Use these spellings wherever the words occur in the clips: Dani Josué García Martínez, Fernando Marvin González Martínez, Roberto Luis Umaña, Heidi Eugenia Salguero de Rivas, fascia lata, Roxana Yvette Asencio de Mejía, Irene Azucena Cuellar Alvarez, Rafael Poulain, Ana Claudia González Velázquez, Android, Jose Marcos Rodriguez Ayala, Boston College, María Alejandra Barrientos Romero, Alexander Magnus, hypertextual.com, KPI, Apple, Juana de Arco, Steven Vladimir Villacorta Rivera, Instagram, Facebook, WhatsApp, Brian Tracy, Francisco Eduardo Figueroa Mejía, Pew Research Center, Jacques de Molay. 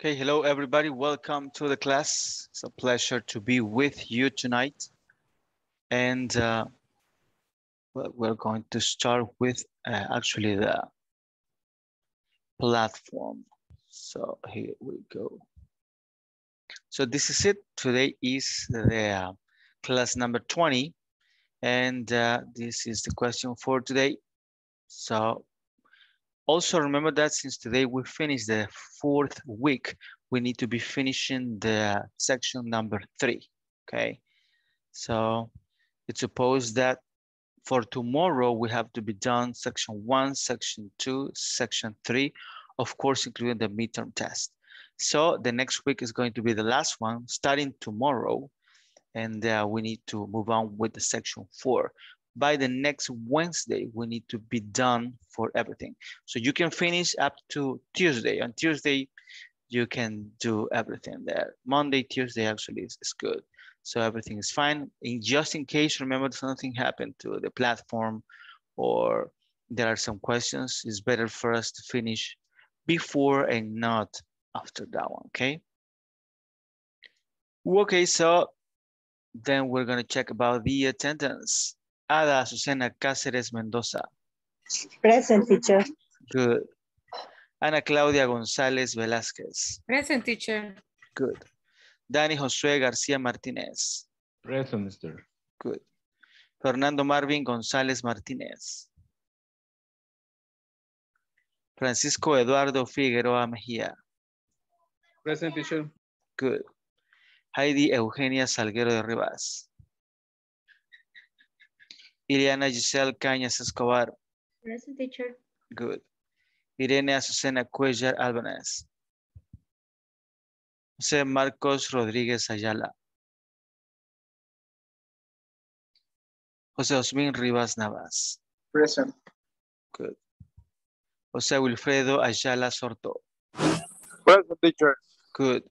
Okay, hello everybody, welcome to the class. It's a pleasure to be with you tonight. And we're going to start with actually the platform. So here we go. So this is it. Today is the class number 20. And this is the question for today. So also remember that since today we finished the fourth week, we need to be finishing the section number 3, okay? So it's supposed that for tomorrow, we have to be done section 1, section 2, section 3, of course, including the midterm test. So the next week is going to be the last one, starting tomorrow, and we need to move on with the section 4. By the next Wednesday, we need to be done for everything. So you can finish up to Tuesday. On Tuesday, you can do everything there. Monday, Tuesday actually is good. So everything is fine. And just in case, remember something happened to the platform or there are some questions, it's better for us to finish before and not after that one, okay? Okay, so then we're gonna check about the attendance. Ada Susana Cáceres-Mendoza. Present, teacher. Good. Ana Claudia González Velázquez. Present, teacher. Good. Dani Josué García Martínez. Present, mister. Good. Fernando Marvin González Martínez. Francisco Eduardo Figueroa Mejía. Present, teacher. Good. Heidi Eugenia Salguero de Rivas. Iliana Giselle Cañas Escobar. Present, teacher. Good. Irene Azucena Cuellar Alvarez. Jose Marcos Rodriguez Ayala. Jose Osmin Rivas Navas. Present. Good. Jose Wilfredo Ayala Sorto. Present, teacher. Good.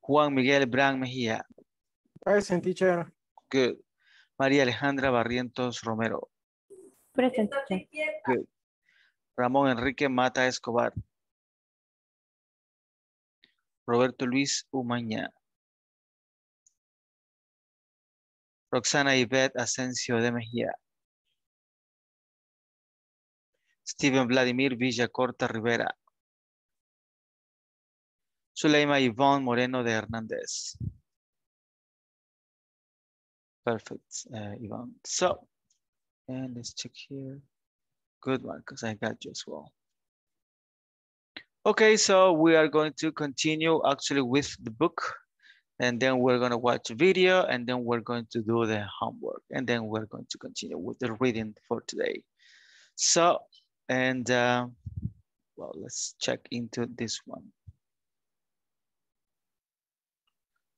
Juan Miguel Bran Mejía. Present, teacher. Good. María Alejandra Barrientos Romero. Present. Good. Ramón Enrique Mata Escobar. Roberto Luis Umaña. Roxana Yvette Asencio de Mejía. Steven Vladimir Villacorta Rivera. Suleyma Yvonne Moreno de Hernández. Perfect, Yvonne. So, and let's check here. Good one, because I got you as well. Okay, so we are going to continue actually with the book, and then we're going to watch a video, and then we're going to do the homework, and then we're going to continue with the reading for today. So, and well, let's check into this one.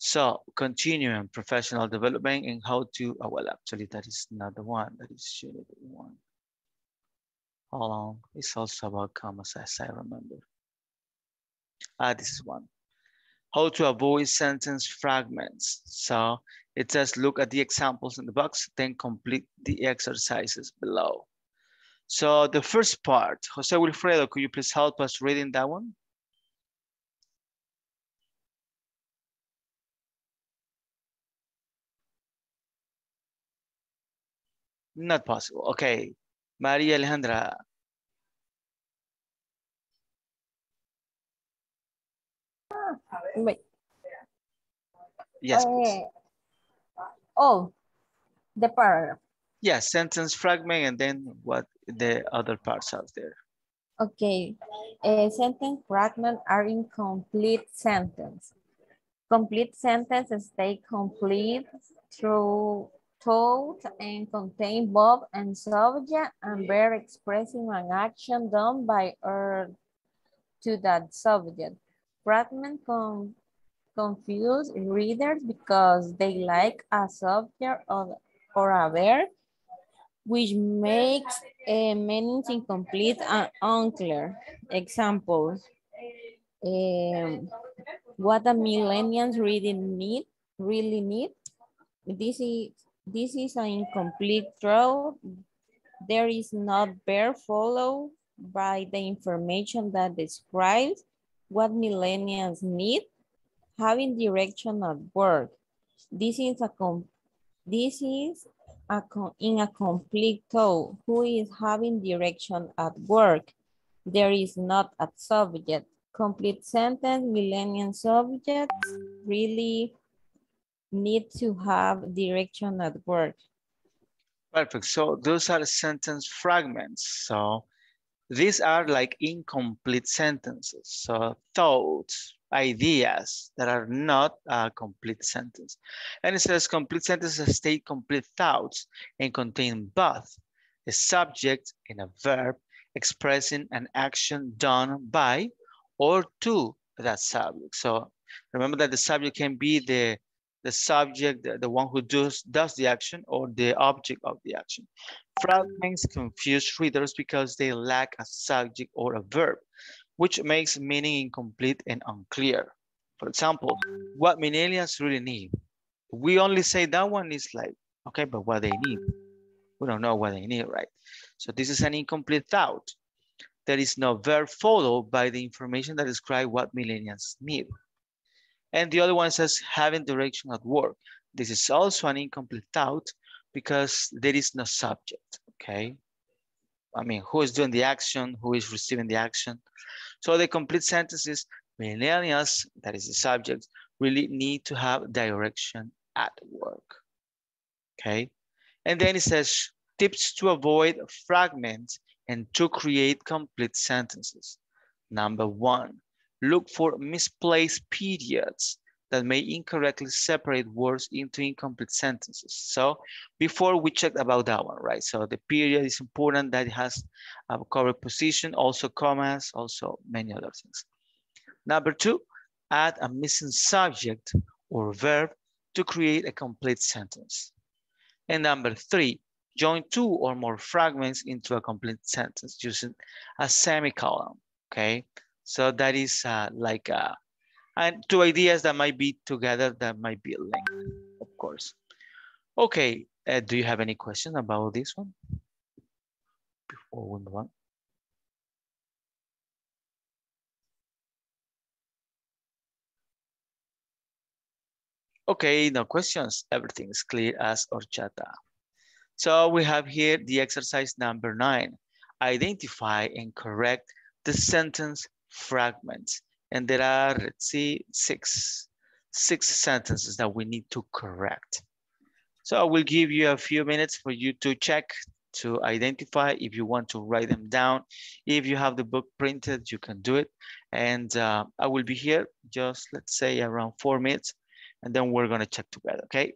So continuing professional development and how to, oh, well, actually that is not the one, that is unit 1. Hold on, it's also about commas as I remember. Ah, this is one. How to avoid sentence fragments. So it says, look at the examples in the box, then complete the exercises below. So the first part, Jose Wilfredo, could you please help us reading that one? Not possible. Okay. Maria Alejandra. Wait. Yes. Oh, the paragraph. Yes, sentence fragment and then what the other parts are there. Okay. Sentence fragments are incomplete sentence. Complete sentences, they complete through thought and contain verb and subject and verb expressing an action done by or to that subject. Fragments confuse readers because they lack a subject or a verb, which makes meanings incomplete and unclear. Example, what the millennials really need. This is an incomplete thought. There is not verb followed by the information that describes what millennials need, having direction at work. This is in a complete thought. Who is having direction at work? There is not a subject. Complete sentence, millennial subjects really need to have direction at work. Perfect. So those are sentence fragments. So these are like incomplete sentences. So thoughts, ideas that are not a complete sentence. And it says complete sentences state complete thoughts and contain both a subject and a verb expressing an action done by or to that subject. So remember that the subject can be the subject, the one who does the action, or the object of the action. Fragments confuse readers because they lack a subject or a verb, which makes meaning incomplete and unclear. For example, what millennials really need. We only say that one is like, okay, but what they need. We don't know what they need, right? So this is an incomplete thought. There is no verb followed by the information that describes what millennials need. And the other one says having direction at work. This is also an incomplete thought because there is no subject, okay? I mean, who is doing the action? Who is receiving the action? So the complete sentence is millennials, that is the subject, really need to have direction at work, okay? And then it says tips to avoid fragments and to create complete sentences. Number 1, look for misplaced periods that may incorrectly separate words into incomplete sentences. So before we checked about that one, right? So the period is important, that it has a correct position, also commas, also many other things. Number 2, add a missing subject or verb to create a complete sentence. And number 3, join 2 or more fragments into a complete sentence using a semicolon, okay? So that is like a, and 2 ideas that might be together, that might be linked, of course. Okay, do you have any question about this one? Before we move on. Okay, no questions. Everything is clear as horchata. So we have here the exercise number 9. Identify and correct the sentence fragments. And there are, let's see, six sentences that we need to correct. So I will give you a few minutes for you to check, to identify. If you want to write them down, if you have the book printed, you can do it. And I will be here just, let's say, around 4 minutes, and then we're gonna check together, okay?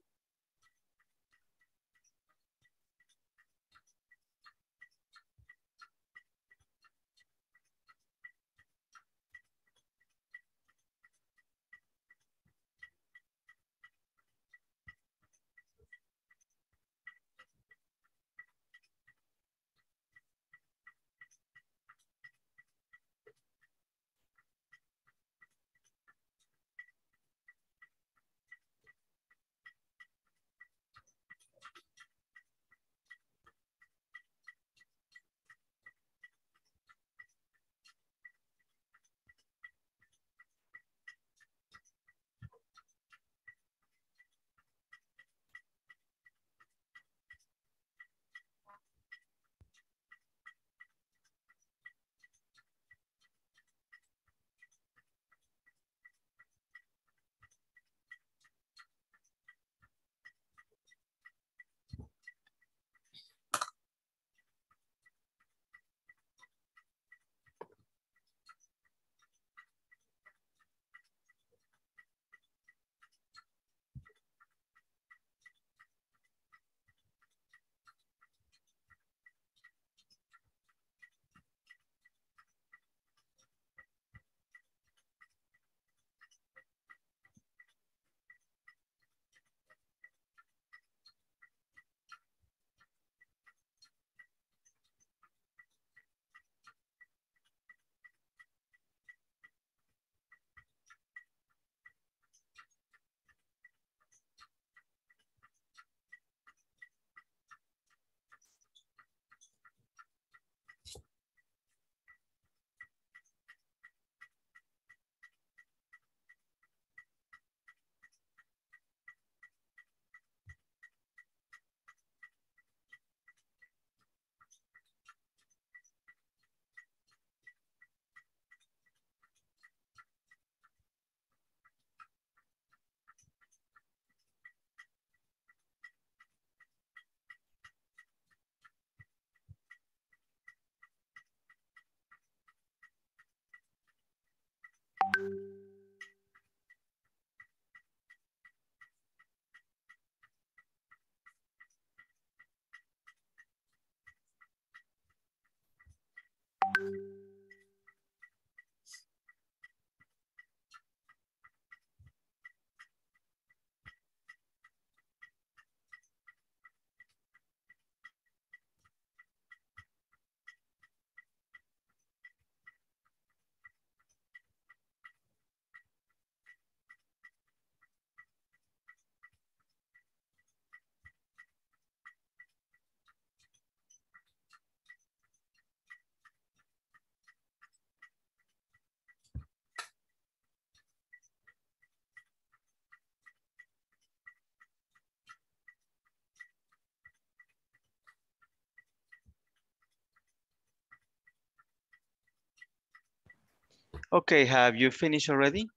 Okay, have you finished already?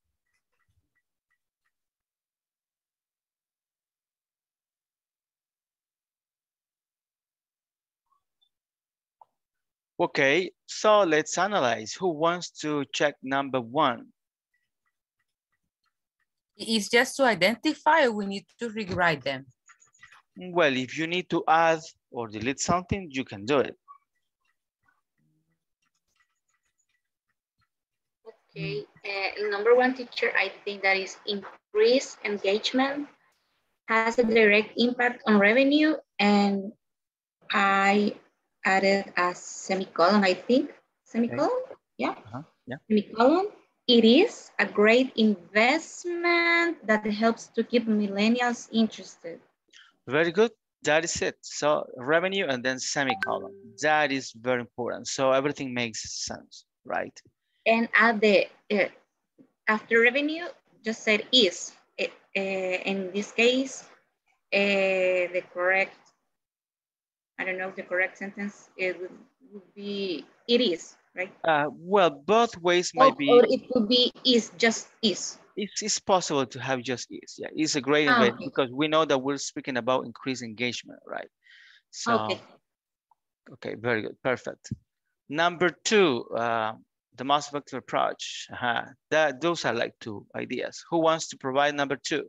Okay, so let's analyze. Who wants to check number one? It's just to identify, we need to rewrite them. Well, if you need to add or delete something, you can do it. Okay, number one, teacher, I think that is increased engagement has a direct impact on revenue, and I added a semicolon, I think. Semicolon? Okay. Yeah. Uh-huh. Yeah. Semicolon. It is a great investment that helps to keep millennials interested. Very good. That is it. So revenue and then semicolon. That is very important. So everything makes sense, right? And at the, after revenue, just said is. In this case, the correct, I don't know if the correct sentence would be, it is, right? Well, both ways might be. Or it could be is, just is. It's possible to have just is. Yeah, it's a great event because we know that we're speaking about increased engagement, right? So, okay, very good, perfect. Number two, the mass vector approach. Those are like two ideas. Who wants to provide number two?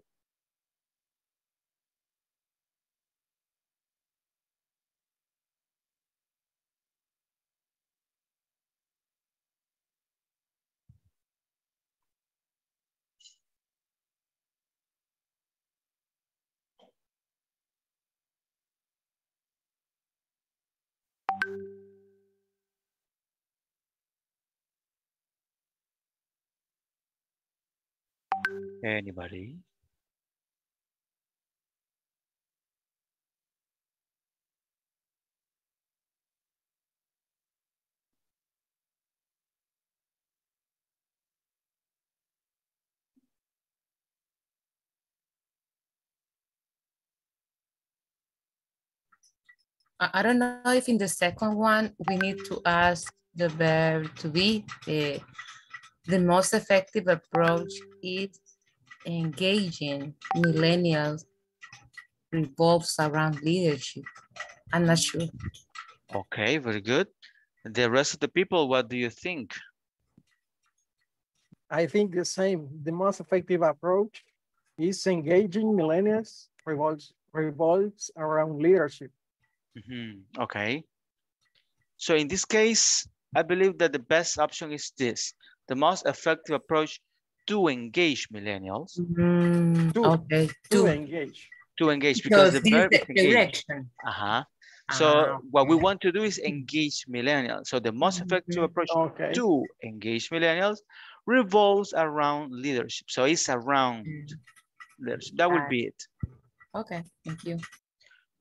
Anybody? I don't know if in the second one we need to ask the verb to be. The most effective approach is engaging millennials revolves around leadership. I'm not sure. Okay, very good. The rest of the people, what do you think? I think the same. The most effective approach is engaging millennials revolves around leadership. Mm-hmm. Okay. So in this case, I believe that the best option is this. The most effective approach to engage millennials. Mm, okay. To engage because the verb is direction. So what we want to do is engage millennials. So the most effective approach to engage millennials revolves around leadership. So it's around leadership. That would be it. Okay, thank you.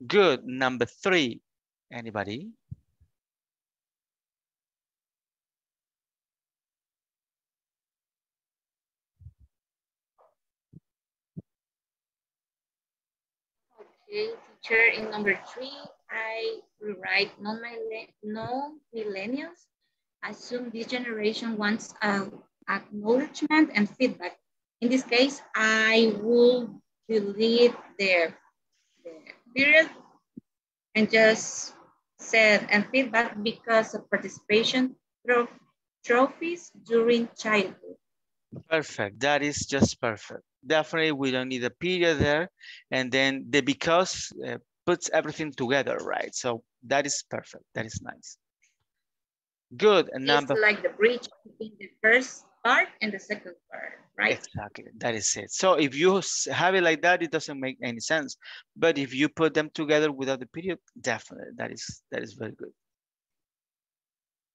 Good, number three, anybody? Okay, teacher, in number three, I rewrite non-millennials. Assume this generation wants acknowledgement and feedback. In this case, I will delete the period and just said and feedback because of participation trophies during childhood. Perfect. That is just perfect. Definitely, we don't need a period there. And then the because puts everything together, right? So that is perfect. That is nice. Good. And number it's like the bridge between the first part and the second part, right? Exactly. That is it. So if you have it like that, it doesn't make any sense. But if you put them together without the period, definitely. That is very good.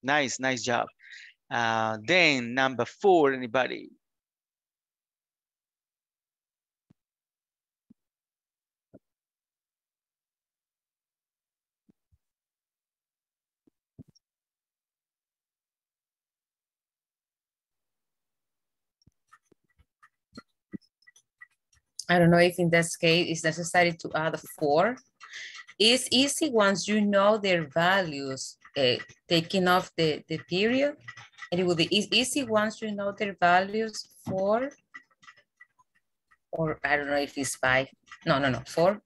Nice. Nice job. Then number four, anybody? I don't know if in this case it's necessary to add a four. It's easy once you know their values taking off the period, and it will be easy once you know their values for, or I don't know if it's five, no, four,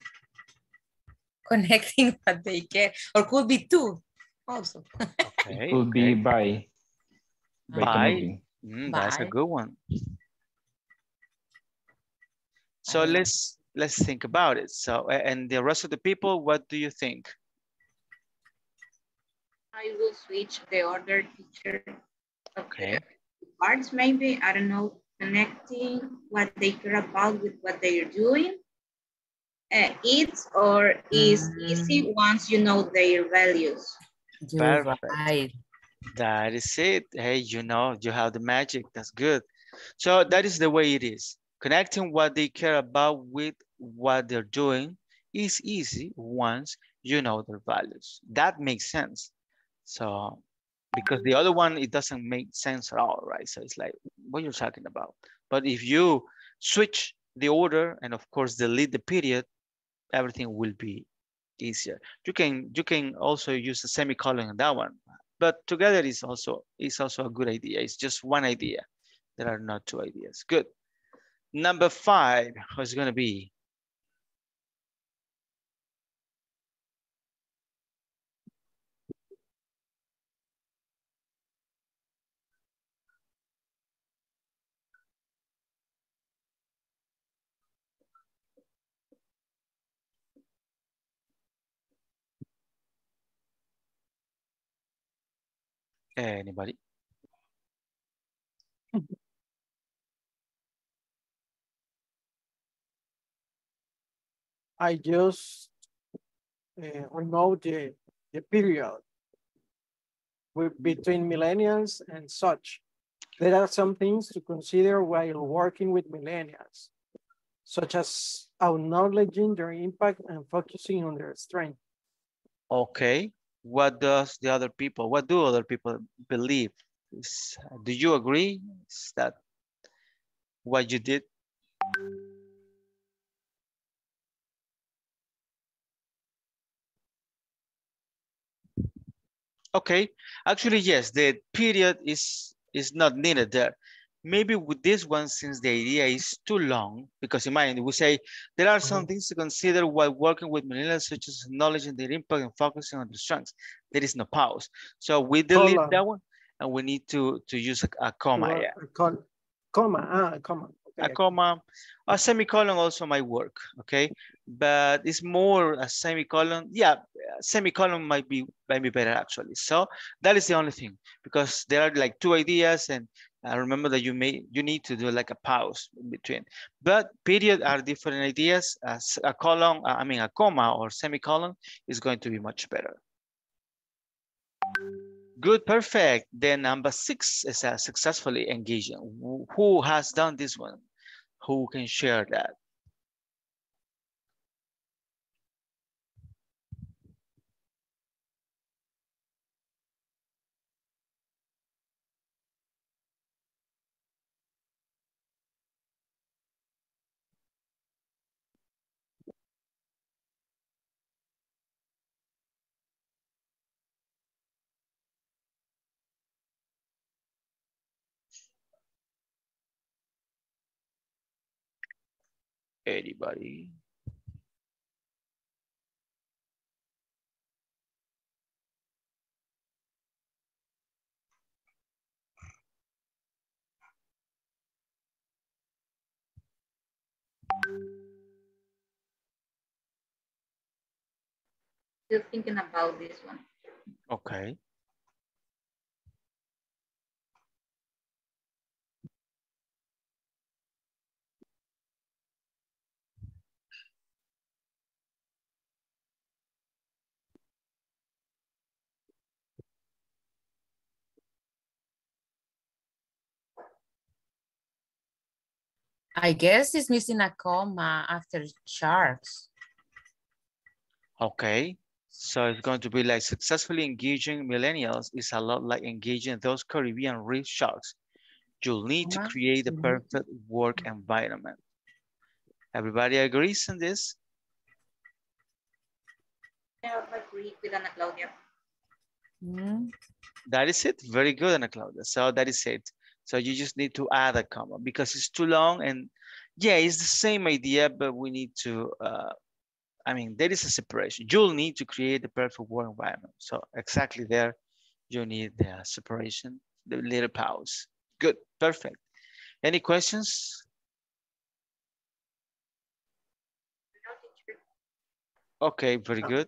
connecting what they get, or could be two also. Okay, could be by. That's a good one. So let's think about it. So, and the rest of the people, what do you think? I will switch the order, teacher. Okay. Parts maybe, I don't know, connecting what they care about with what they are doing. It's or is easy once you know their values. Perfect. Right. That is it. Hey, you know, you have the magic. That's good. So that is the way it is. Connecting what they care about with what they're doing is easy once you know their values. That makes sense. So, because the other one, it doesn't make sense at all, right? So it's like, what you're talking about. But if you switch the order and of course delete the period, everything will be easier. You can also use a semicolon in that one, but together is also a good idea. It's just one idea. There are not two ideas. Good. Number 5 is going to be. Anybody? I just remove the period between millennials and such. There are some things to consider while working with millennials, such as acknowledging their impact and focusing on their strength. Okay. What does the other people, what do other people believe? Do you agree? Is that what you did? Okay, actually, yes, the period is not needed there. Maybe with this one, since the idea is too long, because in mind, we say there are some things to consider while working with millennials, such as acknowledging their impact and focusing on their strengths. There is no pause. So we delete that one, and we need to use a comma. Yeah. A comma. Okay. A comma, a semicolon also might work, okay? But it's more a semicolon. Yeah, semicolon might be better actually. So that is the only thing, because there are like two ideas, and I remember that you need to do like a pause in between. But period are different ideas. A colon, I mean a comma or semicolon is going to be much better. Good, perfect. Then number 6 is successfully engaging. Who has done this one? Who can share that? Anybody? Still thinking about this one. Okay. I guess it's missing a comma after sharks. Okay, so it's going to be like successfully engaging millennials is a lot like engaging those Caribbean reef sharks. You'll need to create the perfect work environment. Everybody agrees on this? Yeah, I agree with Ana Claudia. That is it. Very good, Ana Claudia. So that is it. So you just need to add a comma because it's too long. And yeah, it's the same idea, but we need to, I mean, there is a separation. You'll need to create the perfect work environment. So exactly there, you need the separation, the little pause. Good, perfect. Any questions? Okay, very good.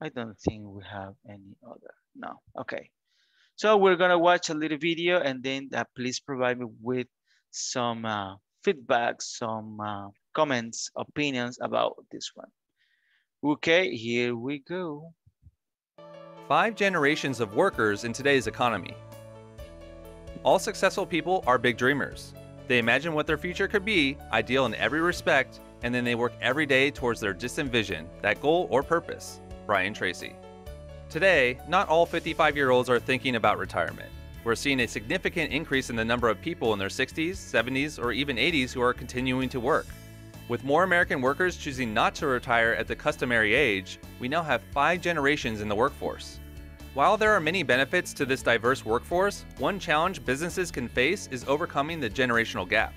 I don't think we have any other, no, okay. So we're gonna watch a little video and then please provide me with some feedback, some comments, opinions about this one. Okay, here we go. 5 generations of workers in today's economy. All successful people are big dreamers. They imagine what their future could be, ideal in every respect, and then they work every day towards their distant vision, that goal or purpose. Brian Tracy. Today, not all 55-year-olds are thinking about retirement. We're seeing a significant increase in the number of people in their 60s, 70s, or even 80s who are continuing to work. With more American workers choosing not to retire at the customary age, we now have 5 generations in the workforce. While there are many benefits to this diverse workforce, one challenge businesses can face is overcoming the generational gap.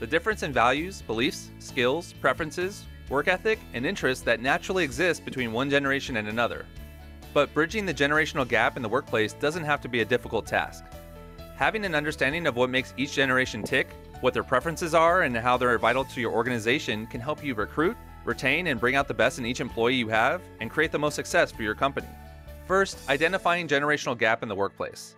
The difference in values, beliefs, skills, preferences, work ethic, and interests that naturally exist between one generation and another. But bridging the generational gap in the workplace doesn't have to be a difficult task. Having an understanding of what makes each generation tick, what their preferences are, and how they're vital to your organization can help you recruit, retain, and bring out the best in each employee you have and create the most success for your company. First, identifying generational gap in the workplace.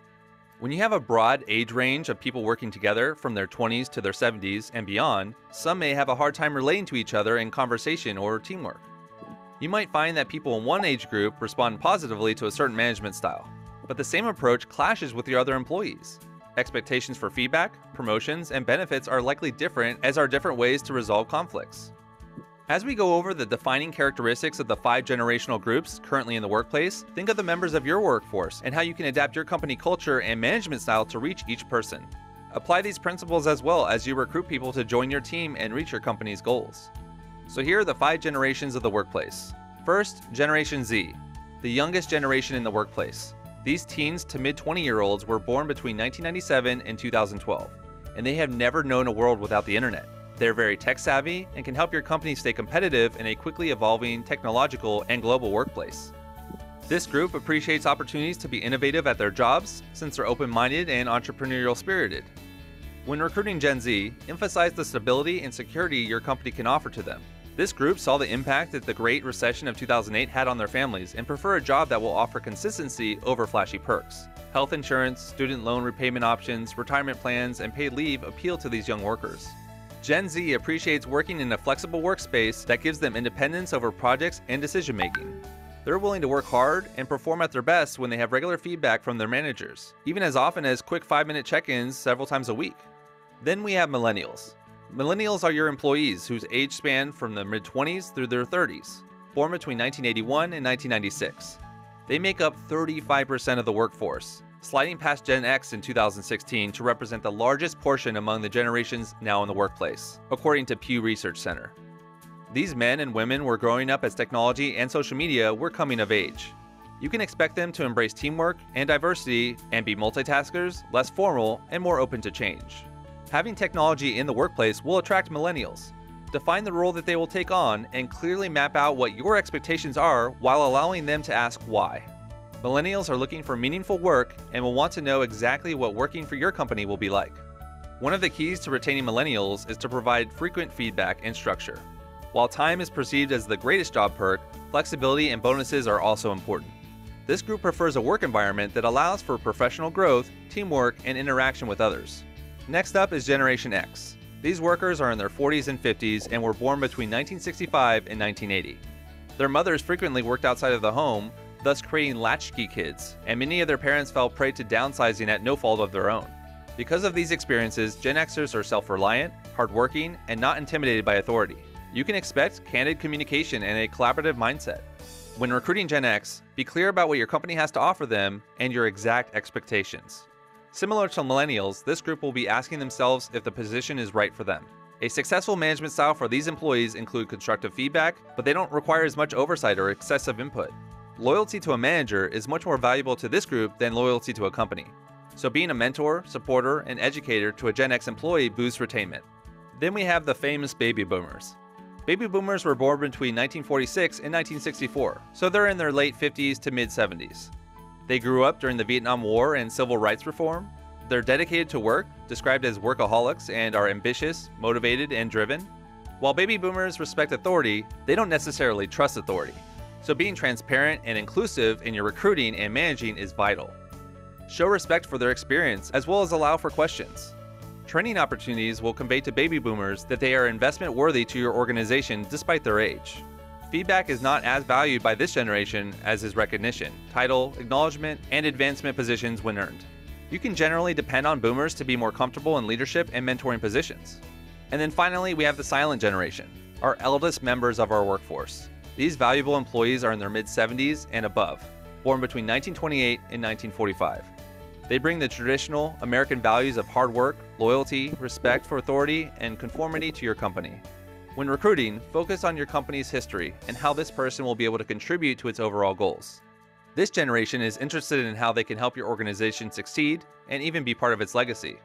When you have a broad age range of people working together from their 20s to their 70s and beyond, some may have a hard time relating to each other in conversation or teamwork. You might find that people in one age group respond positively to a certain management style, but the same approach clashes with your other employees. Expectations for feedback, promotions, and benefits are likely different as are different ways to resolve conflicts. As we go over the defining characteristics of the 5 generational groups currently in the workplace, think of the members of your workforce and how you can adapt your company culture and management style to reach each person. Apply these principles as well as you recruit people to join your team and reach your company's goals. So here are the 5 generations of the workplace. First, Generation Z, the youngest generation in the workplace. These teens to mid-20-year-olds were born between 1997 and 2012, and they have never known a world without the internet. They're very tech-savvy and can help your company stay competitive in a quickly evolving technological and global workplace. This group appreciates opportunities to be innovative at their jobs since they're open-minded and entrepreneurial-spirited. When recruiting Gen Z, emphasize the stability and security your company can offer to them. This group saw the impact that the Great Recession of 2008 had on their families and prefer a job that will offer consistency over flashy perks. Health insurance, student loan repayment options, retirement plans, and paid leave appeal to these young workers. Gen Z appreciates working in a flexible workspace that gives them independence over projects and decision-making. They're willing to work hard and perform at their best when they have regular feedback from their managers, even as often as quick 5-minute check-ins several times a week. Then we have Millennials. Millennials are your employees whose age span from the mid-20s through their 30s, born between 1981 and 1996. They make up 35% of the workforce, sliding past Gen X in 2016 to represent the largest portion among the generations now in the workplace, according to Pew Research Center. These men and women were growing up as technology and social media were coming of age. You can expect them to embrace teamwork and diversity and be multitaskers, less formal, and more open to change. Having technology in the workplace will attract millennials. Define the role that they will take on and clearly map out what your expectations are while allowing them to ask why. Millennials are looking for meaningful work and will want to know exactly what working for your company will be like. One of the keys to retaining millennials is to provide frequent feedback and structure. While time is perceived as the greatest job perk, flexibility and bonuses are also important. This group prefers a work environment that allows for professional growth, teamwork, and interaction with others. Next up is Generation X. These workers are in their 40s and 50s and were born between 1965 and 1980. Their mothers frequently worked outside of the home, thus creating latchkey kids, and many of their parents fell prey to downsizing at no fault of their own. Because of these experiences, Gen Xers are self-reliant, hardworking, and not intimidated by authority. You can expect candid communication and a collaborative mindset. When recruiting Gen X, be clear about what your company has to offer them and your exact expectations. Similar to Millennials, this group will be asking themselves if the position is right for them. A successful management style for these employees includes constructive feedback, but they don't require as much oversight or excessive input. loyalty to a manager is much more valuable to this group than loyalty to a company. So being a mentor, supporter, and educator to a Gen X employee boosts retainment. Then we have the famous baby boomers. Baby boomers were born between 1946 and 1964, so they're in their late 50s to mid 70s. They grew up during the Vietnam War and civil rights reform. They're dedicated to work, described as workaholics, and are ambitious, motivated, and driven. While baby boomers respect authority, they don't necessarily trust authority. So being transparent and inclusive in your recruiting and managing is vital. Show respect for their experience as well as allow for questions. Training opportunities will convey to baby boomers that they are investment worthy to your organization despite their age. Feedback is not as valued by this generation as is recognition, title, acknowledgement, and advancement positions when earned. You can generally depend on boomers to be more comfortable in leadership and mentoring positions. And then finally, we have the silent generation, our eldest members of our workforce. These valuable employees are in their mid-70s and above, born between 1928 and 1945. They bring the traditional American values of hard work, loyalty, respect for authority, and conformity to your company. When recruiting, focus on your company's history and how this person will be able to contribute to its overall goals. This generation is interested in how they can help your organization succeed and even be part of its legacy.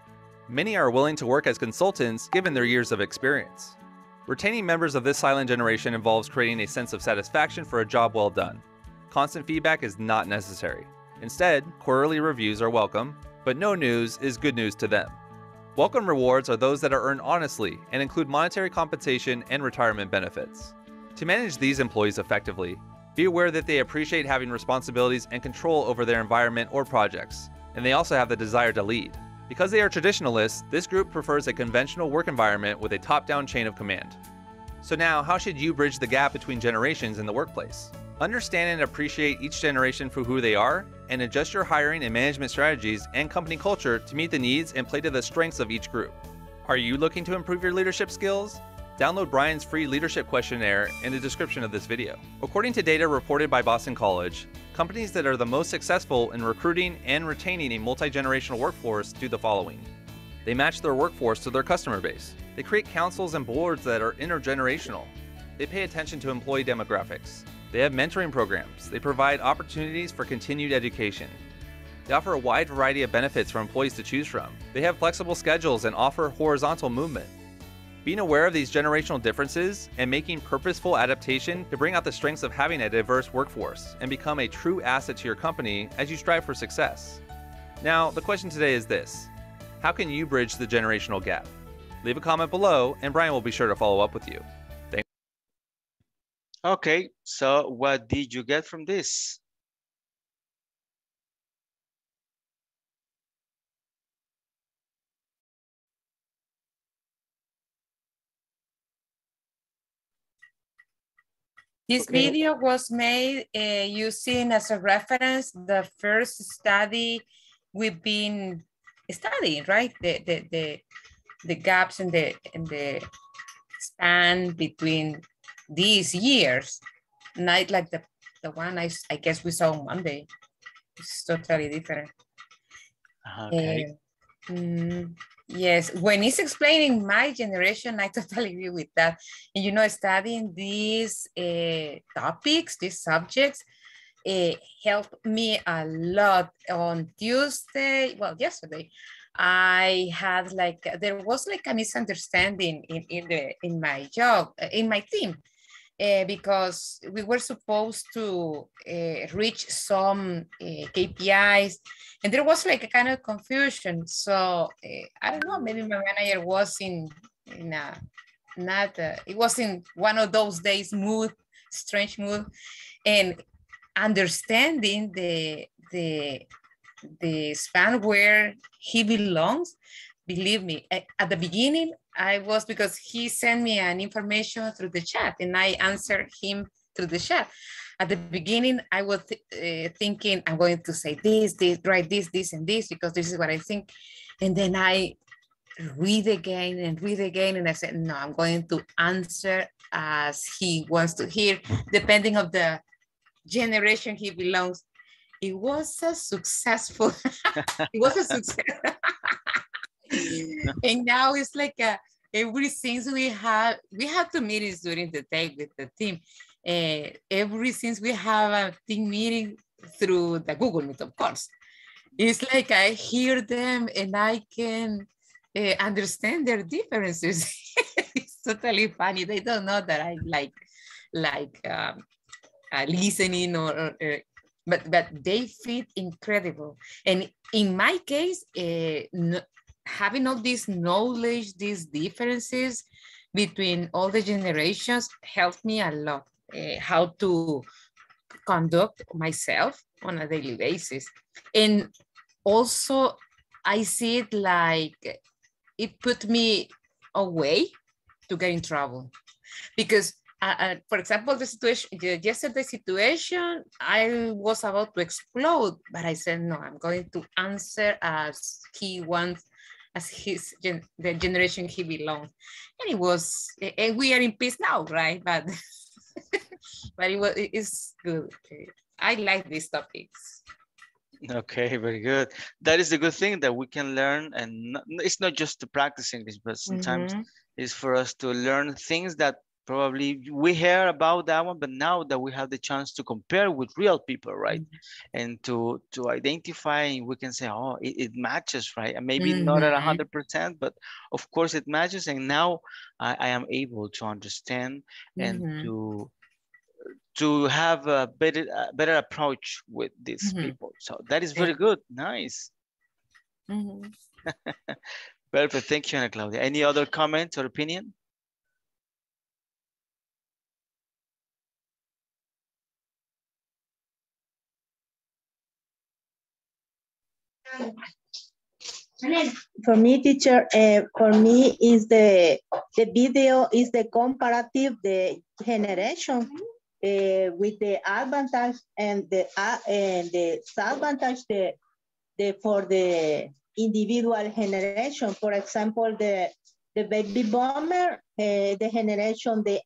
Many are willing to work as consultants given their years of experience. Retaining members of this silent generation involves creating a sense of satisfaction for a job well done. Constant feedback is not necessary. Instead, quarterly reviews are welcome, but no news is good news to them. Welcome rewards are those that are earned honestly and include monetary compensation and retirement benefits. To manage these employees effectively, be aware that they appreciate having responsibilities and control over their environment or projects, and they also have the desire to lead. Because they are traditionalists, this group prefers a conventional work environment with a top-down chain of command. So now, how should you bridge the gap between generations in the workplace? Understand and appreciate each generation for who they are, and adjust your hiring and management strategies and company culture to meet the needs and play to the strengths of each group. Are you looking to improve your leadership skills? Download Brian's free leadership questionnaire in the description of this video. According to data reported by Boston College, companies that are the most successful in recruiting and retaining a multi-generational workforce do the following. They match their workforce to their customer base. They create councils and boards that are intergenerational. They pay attention to employee demographics. They have mentoring programs. They provide opportunities for continued education. They offer a wide variety of benefits for employees to choose from. They have flexible schedules and offer horizontal movement. Being aware of these generational differences and making purposeful adaptation to bring out the strengths of having a diverse workforce and become a true asset to your company as you strive for success. Now, the question today is this: how can you bridge the generational gap? Leave a comment below and Brian will be sure to follow up with you. Okay, so what did you get from this? This video was made using as a reference the first study we've been studying, right? The gaps in the span between these years, not like the one I guess we saw on Monday. It's totally different. Okay. Yes, when he's explaining my generation, I totally agree with that. And you know, studying these topics, these subjects, helped me a lot. On Tuesday, well, yesterday, I had there was a misunderstanding in my job, in my team. Because we were supposed to reach some KPIs, and there was a kind of confusion. So I don't know, maybe my manager was it was in one of those days mood, strange mood, and understanding the span where he belongs. Believe me, at the beginning, I was, because he sent me an information through the chat and I answered him through the chat. At the beginning, I was thinking, I'm going to say this, write this, and this, because this is what I think. And then I read again. And I said, no, I'm going to answer as he wants to hear, depending on the generation he belongs. It was a successful, it was a success. And now it's every since we had two meetings during the day with the team, ever since we have a team meeting through the Google Meet, of course. It's like I hear them and I can understand their differences. It's totally funny. They don't know that I listening or but they fit incredible. And in my case, having all this knowledge, these differences between all the generations helped me a lot, how to conduct myself on a daily basis. And also I see it like it put me away to get in trouble because for example, the situation, yesterday situation, I was about to explode, but I said, no, I'm going to answer as he wants, as his, the generation he belongs. And it was, and we are in peace now, right? But, but it was, it's good. I like these topics. Okay, very good. That is the good thing that we can learn, and not, it's not just to practice English, but sometimes it's for us to learn things that probably we hear about that one, but now that we have the chance to compare with real people, right? And to identify, we can say, oh, it matches, right? And maybe not at 100%, but of course it matches. And now I am able to understand and to have a better approach with these people. So that is very good. Nice. Perfect. Thank you, Ana Claudia. Any other comments or opinion? For me, teacher, for me is the video is the comparative, the generation with the advantage and the disadvantage for the individual generation. For example, the baby boomer, the generation, the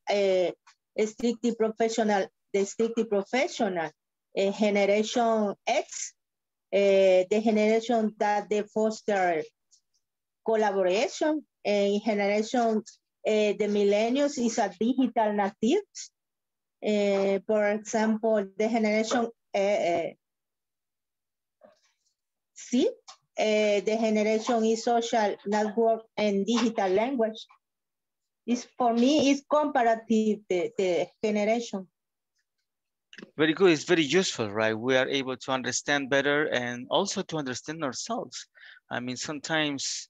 strictly professional generation X. The generation that they foster collaboration, and generation, the millennials is a digital native. For example, the generation C, the generation is social network and digital language. This for me is comparative, the generation. Very good. It's very useful, right? We are able to understand better and also to understand ourselves. I mean, sometimes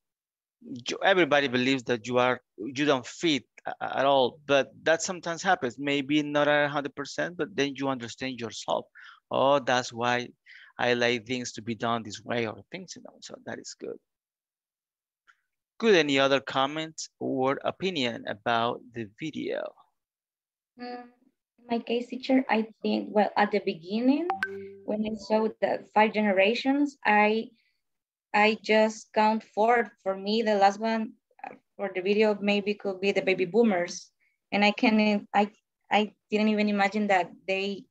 everybody believes that you don't fit at all, but that sometimes happens. Maybe not at 100%, but then you understand yourself. Oh, that's why I like things to be done this way or things, you know, so that is good. Good. Any other comments or opinion about the video? My case, teacher, I think, well, at the beginning, when I saw the 5 generations, I just count 4. For me, the last one for the video maybe could be the baby boomers, and I didn't even imagine that they,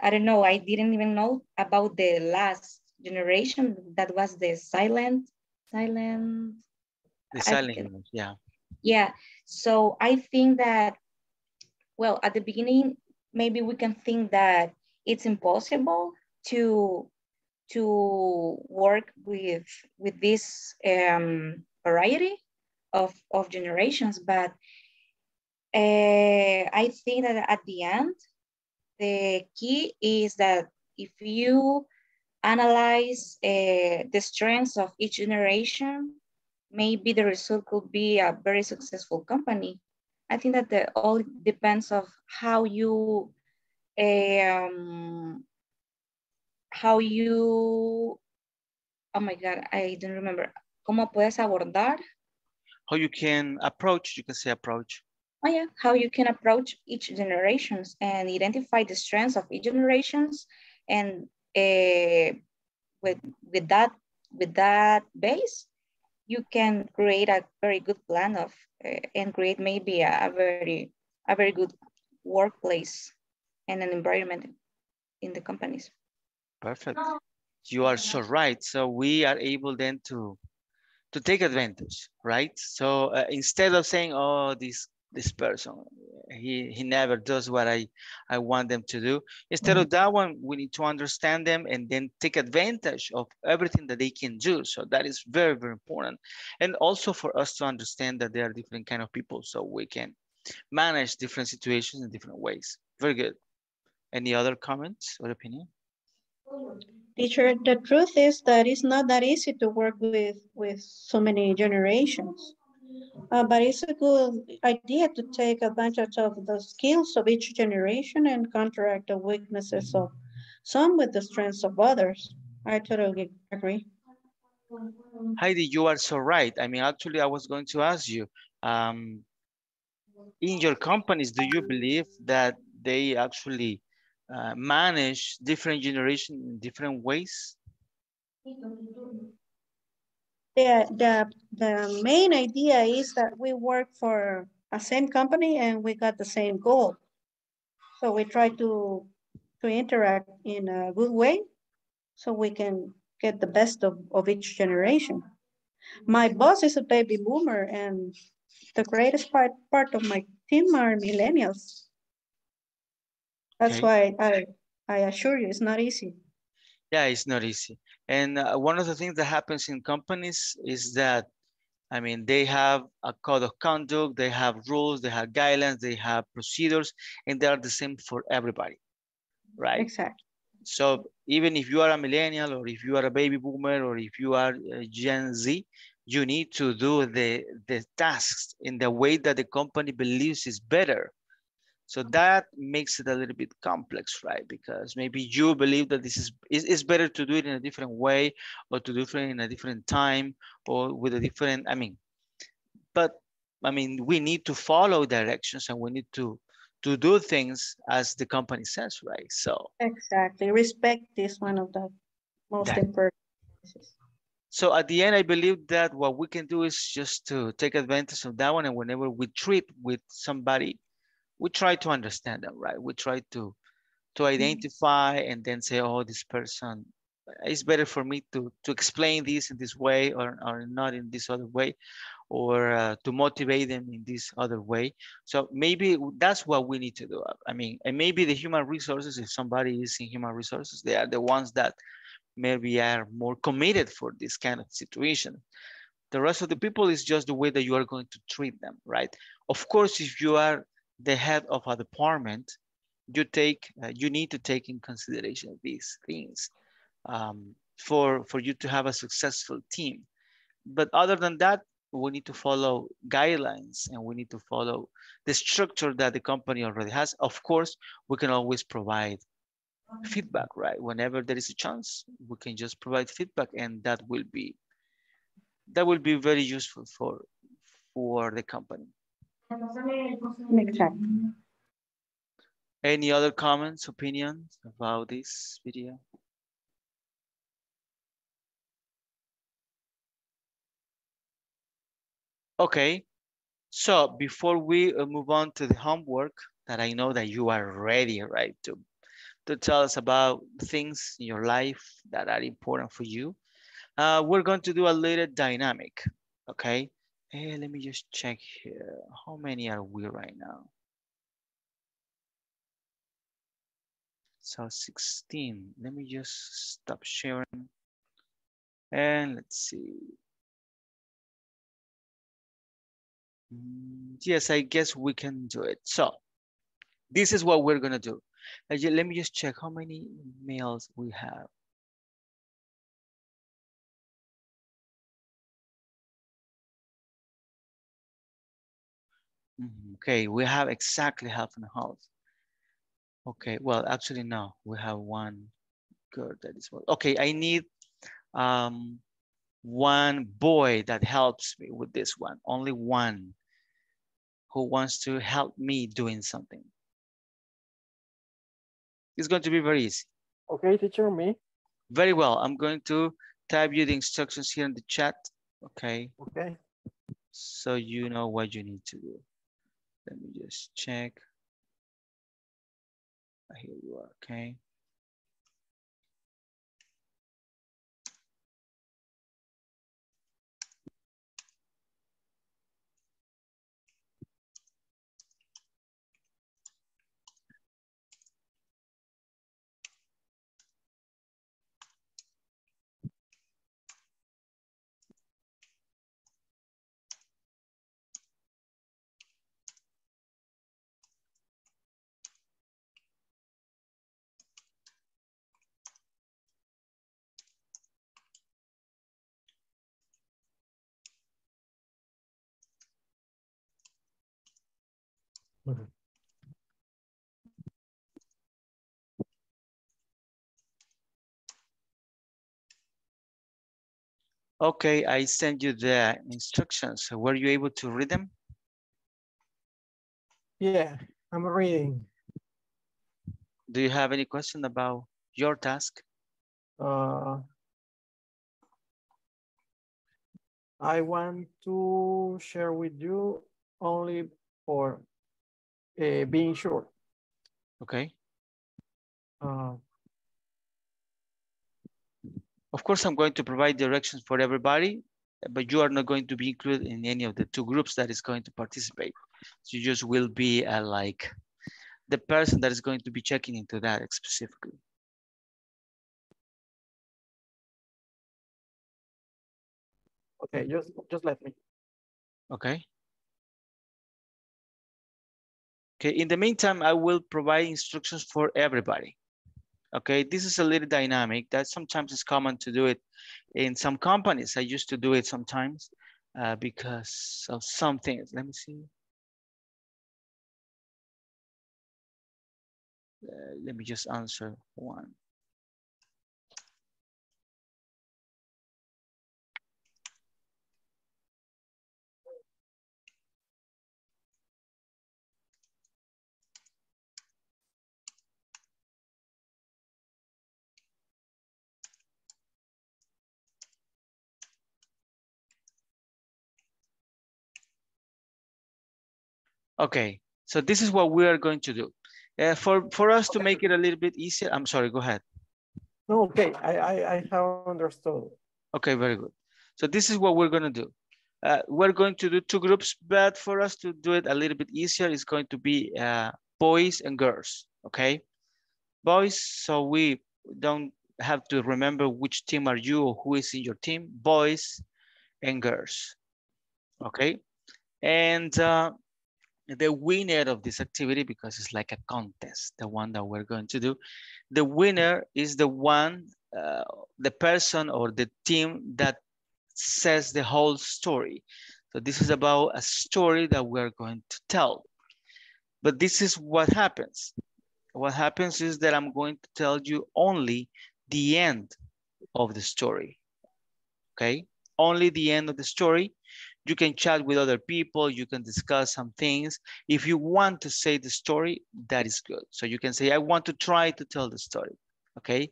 I don't know, I didn't even know about the last generation that was the silent, yeah. Yeah, so I think that, well, at the beginning, maybe we can think that it's impossible to work with this variety of generations. But I think that at the end, the key is that if you analyze the strengths of each generation, maybe the result could be a very successful company. I think that all depends of how you, oh my God, I don't remember. ¿Cómo puedes abordar? How you can approach, you can say approach. Oh yeah, how you can approach each generations and identify the strengths of each generations, and with that base, you can create a very good plan of and create maybe a very good workplace and an environment in the companies. Perfect. You are so right. So we are able then to take advantage, right? So instead of saying, oh, this this person. He never does what I want them to do. Instead of that one, we need to understand them and then take advantage of everything that they can do. So that is very, very important. And also for us to understand that there are different kind of people, so we can manage different situations in different ways. Very good. Any other comments or opinion? Teacher, the truth is that it's not that easy to work with so many generations. But it's a good idea to take advantage of the skills of each generation and counteract the weaknesses of some with the strengths of others. I totally agree. Heidi, you are so right. I mean, actually, I was going to ask you, in your companies, do you believe that they actually manage different generations in different ways? The main idea is that we work for a same company and we got the same goal. So we try to interact in a good way so we can get the best of each generation. My boss is a baby boomer and the greatest part of my team are millennials. That's okay. Why I assure you, it's not easy. Yeah, it's not easy. And one of the things that happens in companies is that, I mean, they have a code of conduct, they have rules, they have guidelines, they have procedures, and they are the same for everybody, right? Exactly. So even if you are a millennial or if you are a baby boomer or if you are Gen Z, you need to do the tasks in the way that the company believes is better. So that makes it a little bit complex, right? Because maybe you believe that this is better to do it in a different way or to do it in a different time or with a different, I mean, but I mean, we need to follow directions and we need to do things as the company says, right? So. Exactly, respect is one of the most important things. So at the end, I believe that what we can do is just to take advantage of that one. And whenever we trip with somebody, we try to understand them, right? We try to identify and then say, oh, this person, it's better for me to explain this in this way or not in this other way, or to motivate them in this other way. So maybe that's what we need to do. I mean, and maybe the human resources, if somebody is in human resources, they are the ones that maybe are more committed for this kind of situation. The rest of the people is just the way that you are going to treat them, right? Of course, if you are the head of a department, you need to take in consideration these things for you to have a successful team. But other than that, we need to follow guidelines and we need to follow the structure that the company already has. Of course, we can always provide feedback, right? Whenever there is a chance, we can just provide feedback, and that will be very useful for the company. Exactly. Any other comments, opinions about this video? Okay, so before we move on to the homework, that I know that you are ready, right, to tell us about things in your life that are important for you, we're going to do a little dynamic, okay? Hey, let me just check here. How many are we right now? So 16. Let me just stop sharing. And let's see. Yes, I guess we can do it. So this is what we're gonna do. Let me just check how many males we have. Okay, we have exactly half and half. Okay, well, actually, no, we have one girl that is, okay, I need one boy that helps me with this one, only one who wants to help me doing something. It's going to be very easy. Okay, teacher, me? Very well, I'm going to type you the instructions here in the chat, okay? Okay. So you know what you need to do. Let me just check. Here you are, okay. Okay. Okay, I sent you the instructions. Were you able to read them? Yeah, I'm reading. Do you have any question about your task? I want to share with you only for being sure. Okay. Of course, I'm going to provide directions for everybody, but you are not going to be included in any of the two groups that is going to participate. So you just will be like the person that is going to be checking into that specifically. Okay, just let me. Okay. Okay, in the meantime, I will provide instructions for everybody. Okay, this is a little dynamic that sometimes is common to do it in some companies. I used to do it sometimes because of some things. Let me see. Let me just answer one. Okay, so this is what we are going to do. For us to make it a little bit easier, I'm sorry, go ahead. No, okay, I have understood. Okay, very good. So this is what we're gonna do. We're going to do two groups, but for us to do it a little bit easier, it's going to be boys and girls, okay? Boys, so we don't have to remember which team are you or who is in your team, boys and girls, okay? And the winner of this activity, because it's like a contest, the one that we're going to do, the winner is the one, the person or the team that says the whole story. So this is about a story that we're going to tell. But this is what happens. What happens is that I'm going to tell you only the end of the story, okay? Only the end of the story. You can chat with other people, you can discuss some things. If you want to say the story, that is good. So you can say, I want to try to tell the story, okay?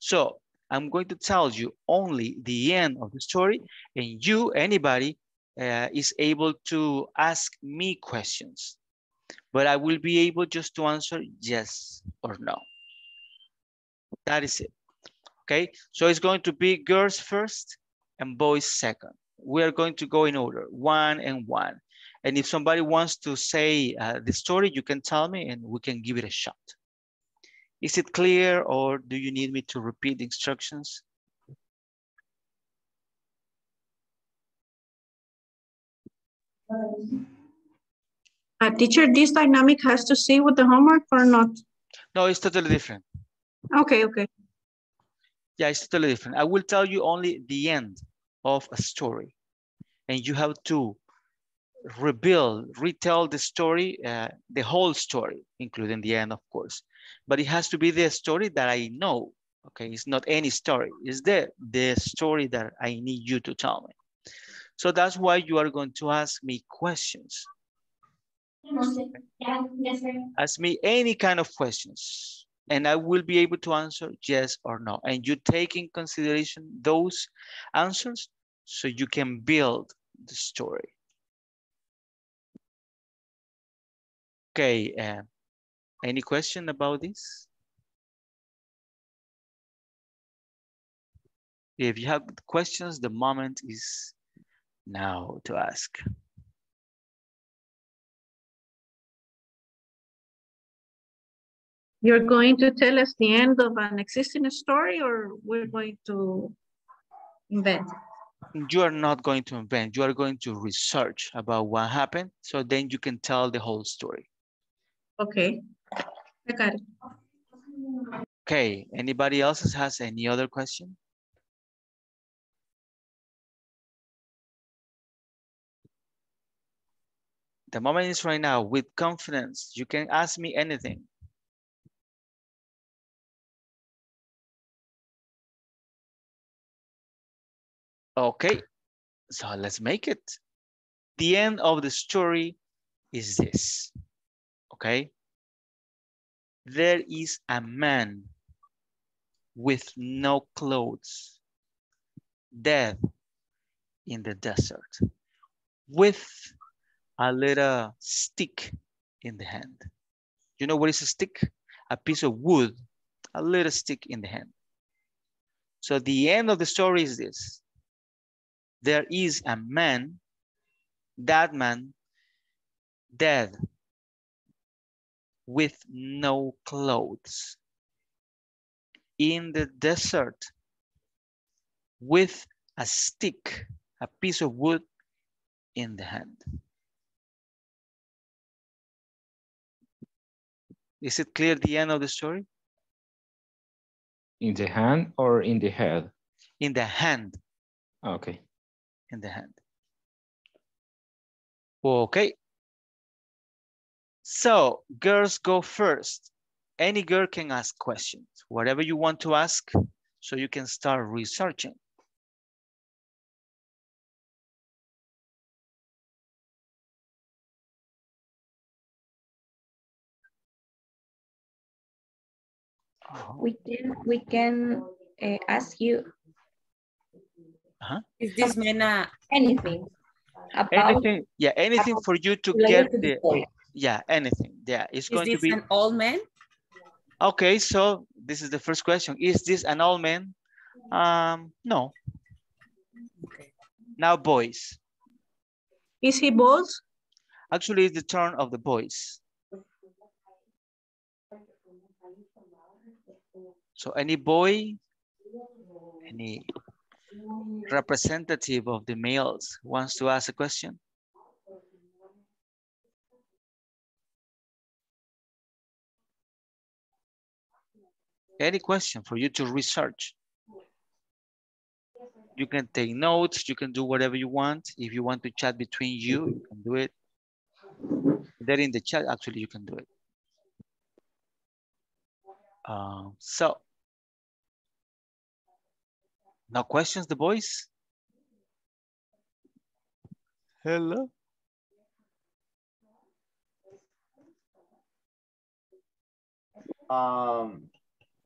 So I'm going to tell you only the end of the story, and you, anybody, is able to ask me questions, but I will be able just to answer yes or no. That is it, okay? So it's going to be girls first and boys second. We are going to go in order, one and one. And if somebody wants to say the story, you can tell me and we can give it a shot. Is it clear or do you need me to repeat the instructions? Teacher, this dynamic has to see with the homework or not? No, it's totally different. Okay, okay. Yeah, it's totally different. I will tell you only the end of a story, and you have to retell the story, the whole story, including the end, of course. But it has to be the story that I know, okay? It's not any story, it's the story that I need you to tell me. So that's why you are going to ask me questions. Ask me any kind of questions, and I will be able to answer yes or no. And you take in consideration those answers so you can build the story. Okay, any question about this? If you have questions, the moment is now to ask. You're going to tell us the end of an existing story, or we're going to invent? You are not going to invent. You are going to research about what happened, so then you can tell the whole story. Okay, I got it. Okay, anybody else has any other question? The moment is right now. With confidence, you can ask me anything. Okay, so let's make it. The end of the story is this, okay? There is a man with no clothes, dead in the desert, with a little stick in the hand. You know what is a stick? A piece of wood, a little stick in the hand. So the end of the story is this. There is a man, that man, dead, with no clothes, in the desert, with a stick, a piece of wood in the hand. Is it clear the end of the story? In the hand or in the head? In the hand. Okay. In the hand. Okay. So girls go first. Any girl can ask questions, whatever you want to ask, so you can start researching. We can ask you. Uh-huh. Is this Mena anything about anything? Yeah, anything for you to get the story. Yeah, anything. Yeah, it's going to be. Is this an old man? Okay, so this is the first question. Is this an old man? No. Okay. Now boys. Is he bald? Actually, it's the turn of the boys. So any boy, any representative of the males wants to ask a question? Any question for you to research? You can take notes, you can do whatever you want. If you want to chat between you, you can do it. There in the chat, actually, you can do it. So, no questions, the boys? Hello?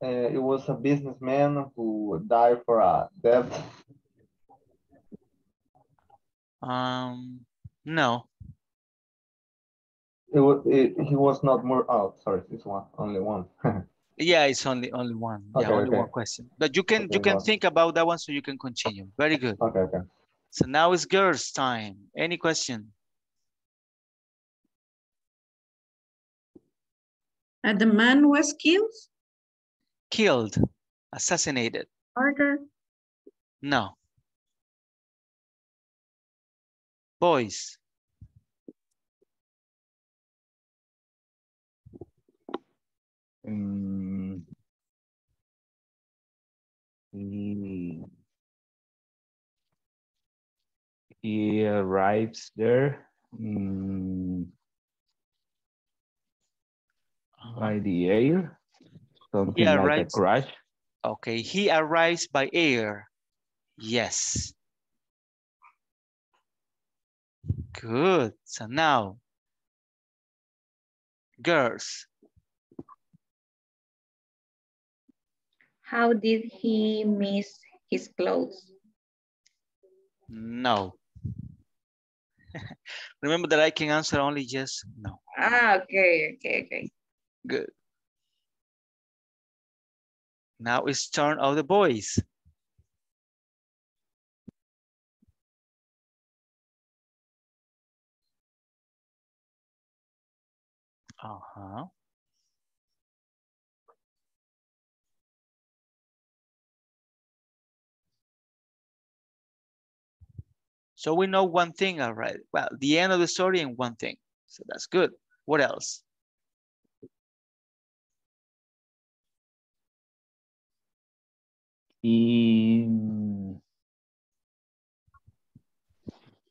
It was a businessman who died for a debt. No. He was not more out. Oh, sorry, it's one, only one. Yeah, it's only one. Okay, yeah, only okay. One question. But you can think about that one, so you can continue. Very good. Okay, okay. So now it's girls' time. Any question? And the man was killed? Killed, assassinated. Murder? No. Boys. He arrives there by the air. Something he arrives, like a crash. Okay, he arrives by air. Yes. Good. So now, girls. How did he miss his clothes? No. Remember that I can answer only yes, no. Ah, okay, okay, okay. Good. Now it's turn of the boys. Uh-huh. So we know one thing already. Well, the end of the story and one thing. So that's good. What else? He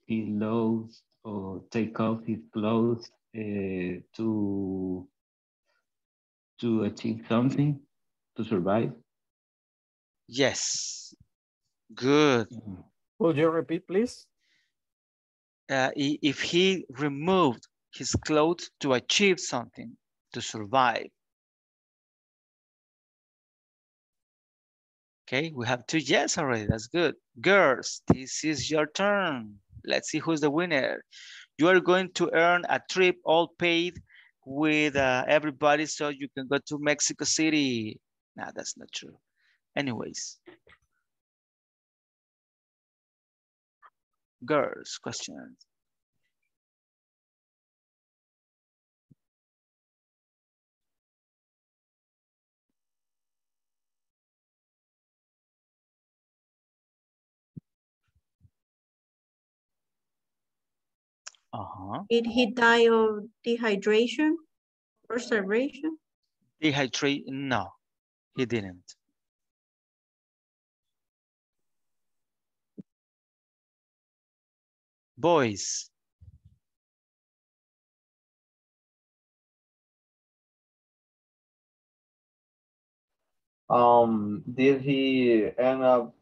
lost or take off his clothes to achieve something, to survive? Yes. Good. Would you repeat, please? If he removed his clothes to achieve something, to survive. Okay, we have two yes already, that's good. Girls, this is your turn. Let's see who's the winner. You are going to earn a trip all paid with everybody, so you can go to Mexico City. Nah, that's not true. Anyways. Girls, questions. Did he die of dehydration or starvation? Dehydration? No, he didn't. Boys. Did he end up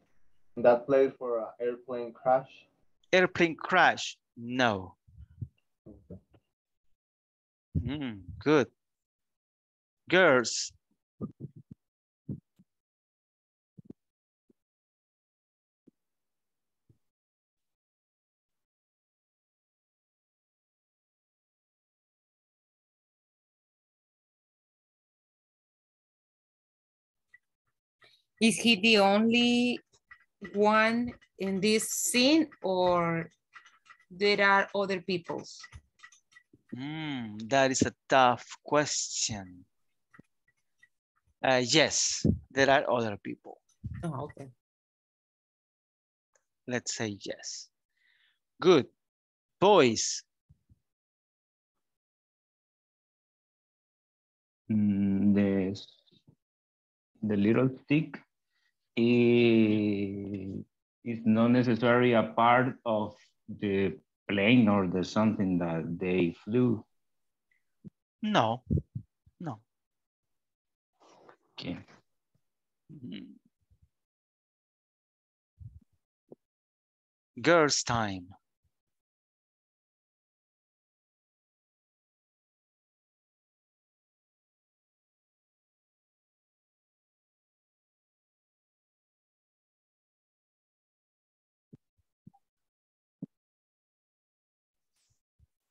in that place for an airplane crash? Airplane crash? No. Good. Girls. Is he the only one in this scene, or there are other peoples? That is a tough question. Yes, there are other people. Oh, okay. Let's say yes. Good. Boys. The little stick is not necessarily a part of the plane or the something that they flew? No, no. Okay. Girls' time.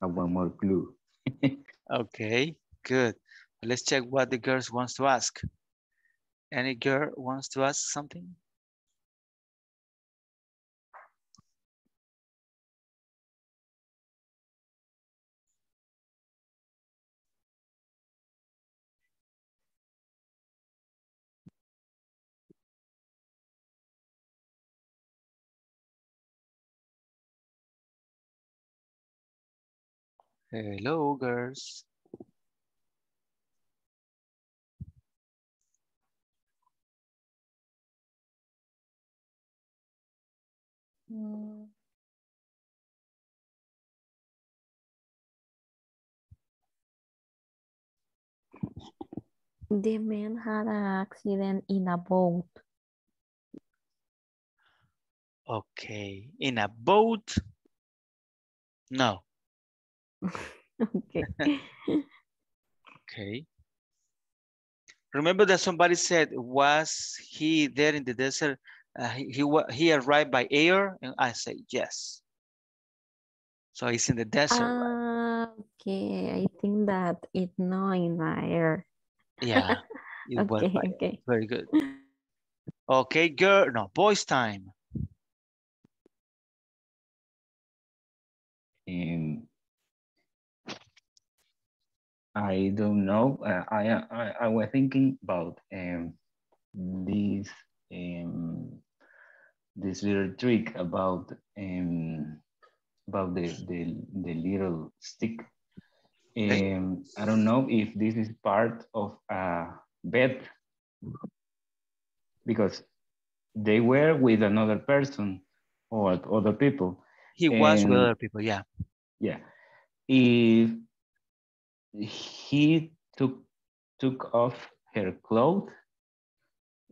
One more clue. Okay, good. Let's check what the girls wants to ask. Any girl wants to ask something? Hello, girls. The man had an accident in a boat. Okay, in a boat? No. Okay. Okay. Remember that somebody said, was he there in the desert? He arrived by air, and I say yes. So he's in the desert. Okay, I think that it's not in the air. Yeah. It okay. Was by okay. Air. Very good. Okay, girl. No, boys' time. I don't know. I was thinking about this little trick about the little stick. I don't know if this is part of a bet, because they were with another person or other people. He was with other people, yeah. Yeah. He took off her clothes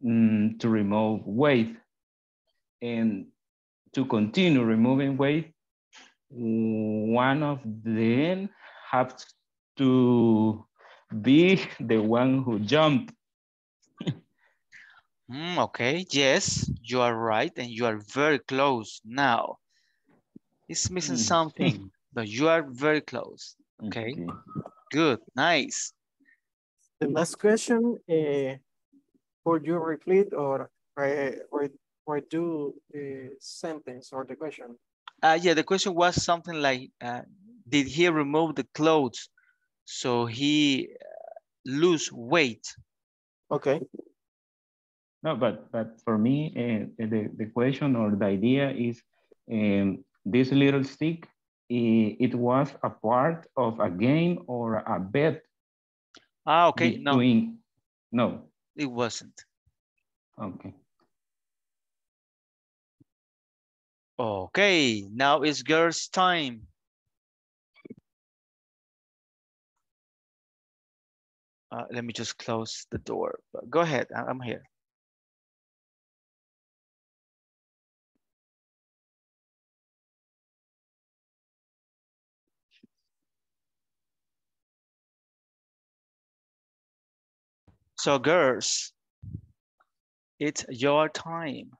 to remove weight, and to continue removing weight, one of them had to be the one who jumped. Okay, yes, you are right, and you are very close now. It's missing something, but you are very close. Okay, good, nice. The last question, could you repeat or redo the sentence or the question? Yeah, the question was something like, did he remove the clothes so he lose weight? Okay. No, but for me, the question or the idea is this little stick, it was a part of a game or a bet. Ah, okay. Between... No. It wasn't. Okay. Okay, now it's girls' time. Let me just close the door. Go ahead, I'm here. So girls, it's your time.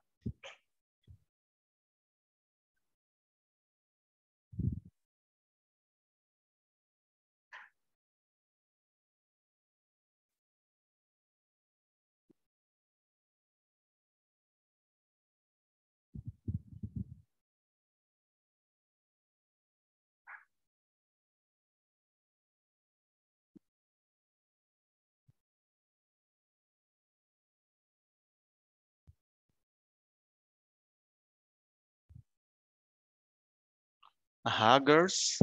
Girls.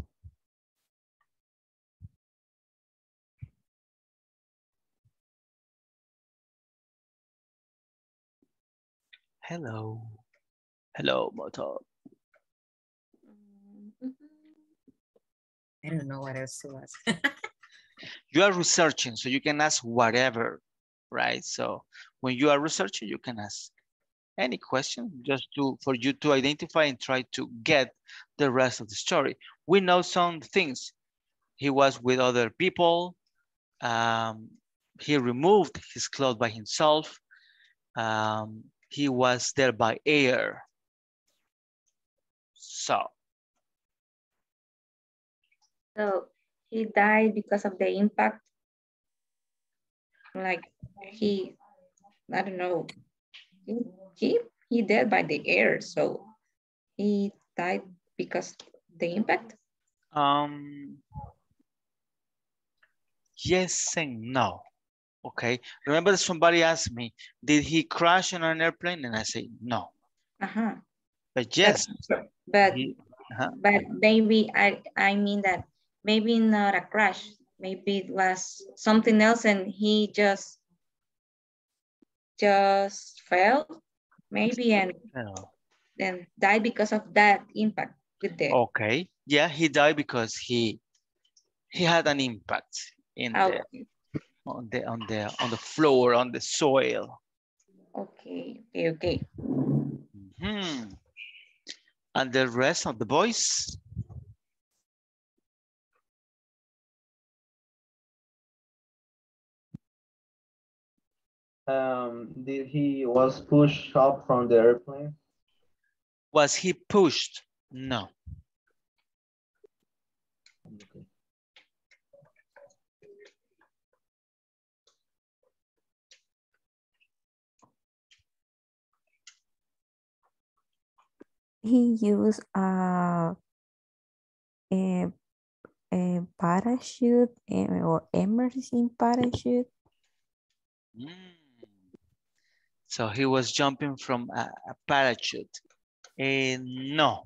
Hello. Hello, Moto. I don't know what else it was. You are researching, so you can ask whatever, right? So when you are researching, you can ask any question just for you to identify and try to get the rest of the story. We know some things. He was with other people. He removed his clothes by himself. He was there by air. So he died because of the impact. Like he, I don't know. He died by the air, so he died because the impact? Yes and no. Okay. Remember somebody asked me, did he crash on an airplane? And I say no. But yes. But maybe I mean that maybe not a crash. Maybe it was something else and he just fell, maybe, and then died because of that impact with the... Okay, yeah, he died because he had an impact in on the floor, on the soil. Okay. Mm-hmm. And the rest of the boys. Was pushed up from the airplane? Was he pushed? No. Okay. He used a parachute or emergency parachute. Mm. So he was jumping from a parachute. No.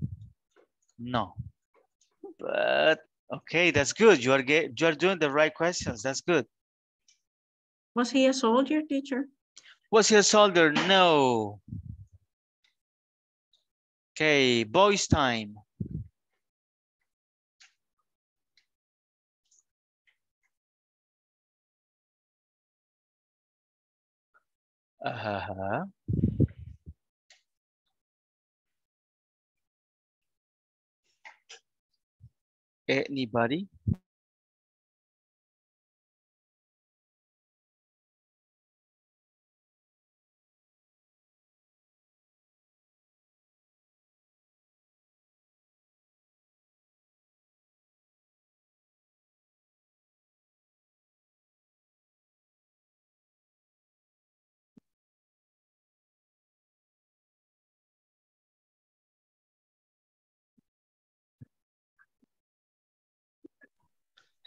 But okay, that's good. You are doing the right questions. That's good. Was he a soldier, teacher? Was he a soldier? No. Okay, boys' time. Ajá. Anybody?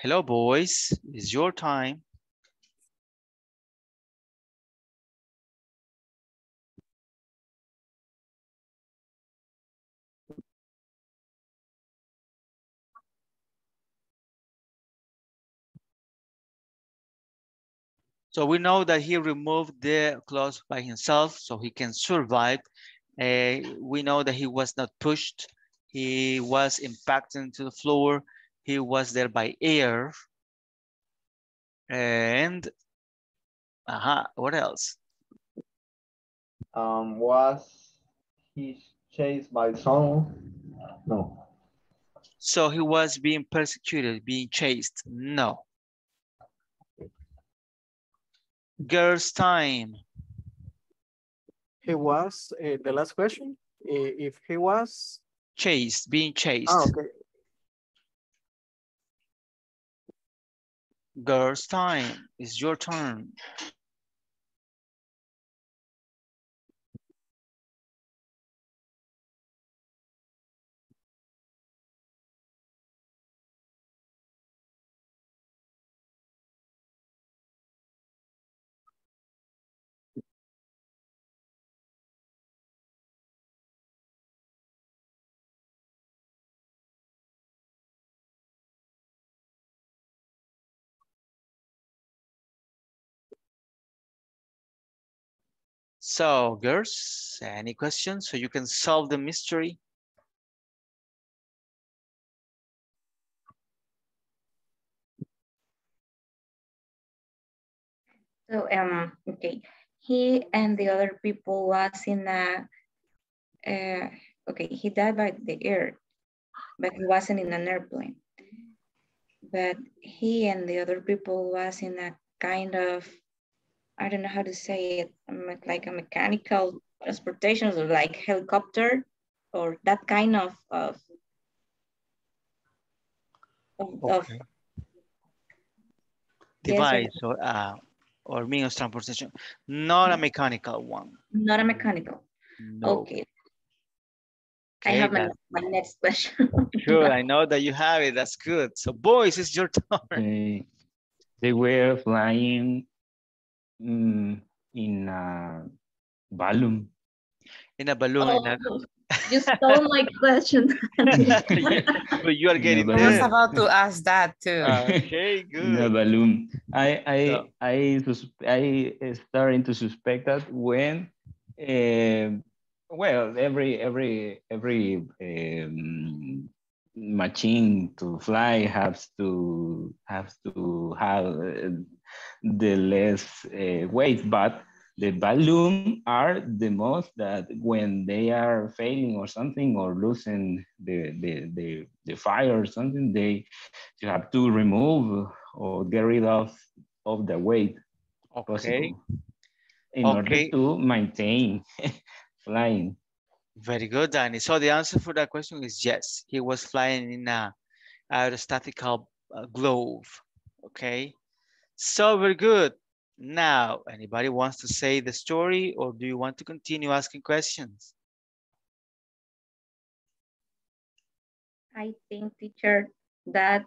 Hello, boys. It's your time. So we know that he removed the clothes by himself so he can survive. We know that he was not pushed. He was impacted to the floor. He was there by air. And what else? Was he chased by someone? No. So he was being persecuted, being chased? No. Girls' time. He was, the last question, if he was? Chased, being chased. Oh, okay. Girls' time, it's your turn. So, girls, any questions so you can solve the mystery? So, okay, he and the other people was in a, okay, he died by the air, but he wasn't in an airplane. But he and the other people was in a kind of, I don't know how to say it, like a mechanical transportation, so like helicopter or that kind of device, yes, or means of transportation, not a mechanical one. Not a mechanical. No. Okay. I have my next question. Sure, I know that you have it. That's good. So, boys, it's your turn. Okay. They were flying in a balloon. In a balloon. Oh, you stole my question. But you are getting it. I was about to ask that too. Okay, good. In a balloon. I started to suspect that when, well, every machine to fly has to have the less weight, but the balloon are the most that when they are failing or something or losing the fire or something, you have to remove or get rid of the weight. Okay. In order to maintain flying. Very good, Danny. So the answer for that question is yes. He was flying in a aerostatical globe. Okay. So very good. Now, anybody wants to say the story or do you want to continue asking questions? I think, teacher, that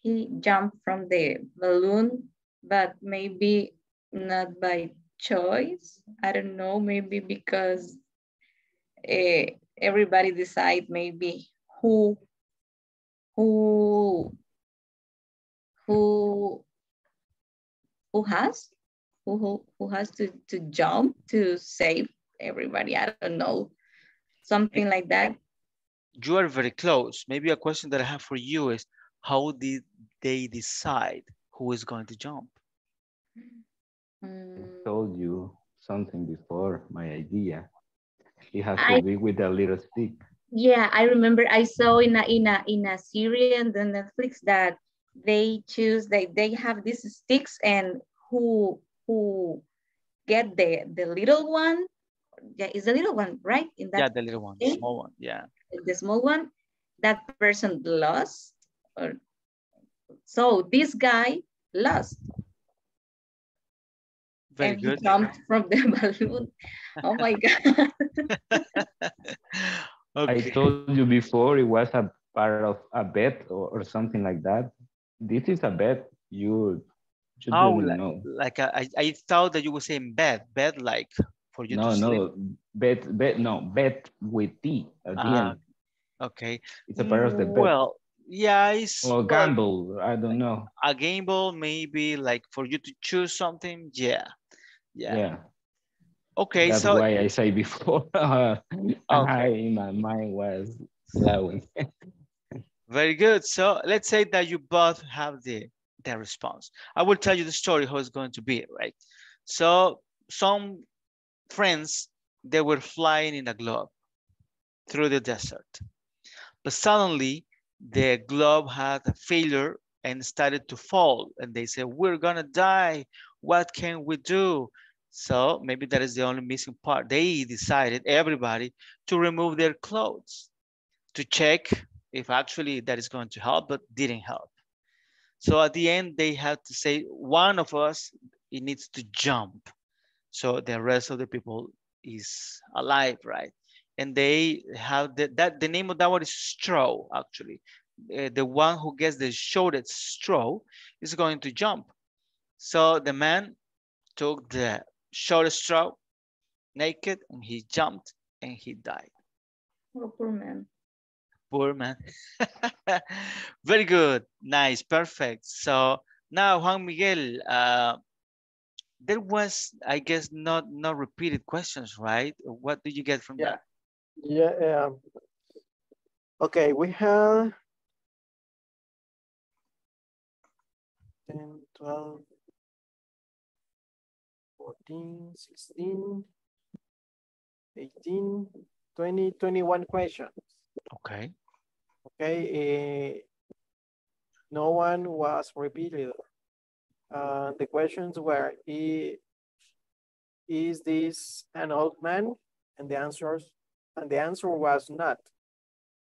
he jumped from the balloon, but maybe not by choice. I don't know, maybe because everybody decide maybe who has to jump to save everybody. I don't know, something like that. You are very close. Maybe a question that I have for you is, how did they decide who is going to jump? I told you. something before, my idea. It has to be with a little stick. Yeah, I remember I saw in a series on Netflix that they choose, they have these sticks, and who get the little one, yeah, it's the little one, right? In that, yeah, the little one, the small one, yeah. The small one, that person lost, or so this guy lost. Very good. He jumped from the balloon. Oh my God. Okay. I told you before it was a part of a bet or something like that. This is a bet. You should know. Like I thought that you were saying bet like for you to sleep. Bet with T at the end. Okay. It's a part of the bet. Well, yeah, it's or gamble. I don't know. A gamble, maybe like for you to choose something. Yeah. Yeah. Yeah. Okay, that's so why I say before, I in my mind was flowing. Very good. So let's say that you both have the response. I will tell you the story how it's going to be, right? So some friends, they were flying in a globe through the desert, but suddenly the globe had a failure and started to fall, and they said, "We're gonna die. What can we do?" So maybe that is the only missing part. They decided, everybody, to remove their clothes to check if actually that is going to help, but didn't help. So at the end, they had to say, one of us, it needs to jump. So the rest of the people is alive, right? And they have the name of that one is straw, actually. The one who gets the shortest straw is going to jump. So the man took the short straw, naked, and he jumped and he died. Oh, poor man. Poor man. Very good. Nice. Perfect. So now, Juan Miguel, there was, I guess, not repeated questions, right? What did you get from that? Yeah. Okay, we have 10, 12, 14, 16, 18, 20, 21 questions. Okay. Okay. No one was repeated. The questions were, is this an old man? And the answer was not.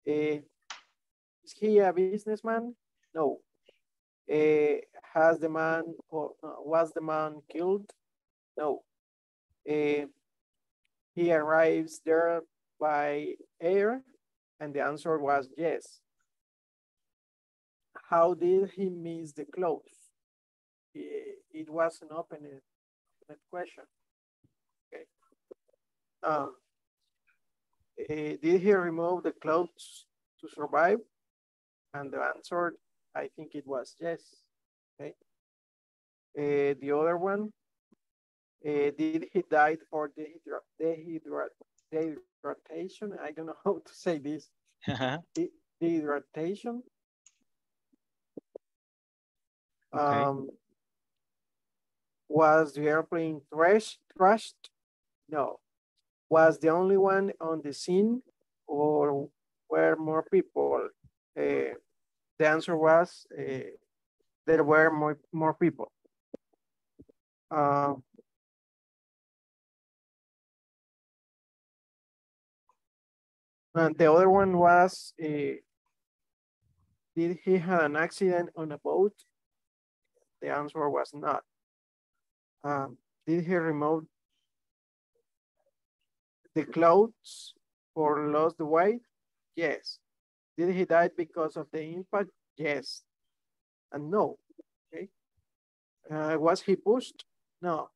Is he a businessman? No. Was the man killed? No. He arrives there by air, and the answer was yes. How did he miss the clothes? It was an open question. Okay. Did he remove the clothes to survive? And the answer, I think it was yes. Okay. The other one. Did he die for dehydration? I don't know how to say this. Dehydration. Okay. Was the airplane crashed? No. Was the only one on the scene, or were more people? The answer was there were more people. And the other one was, did he have an accident on a boat? The answer was not. Did he remove the clothes or lost the weight? Yes. Did he die because of the impact? Yes. And no. Okay. Was he pushed? No.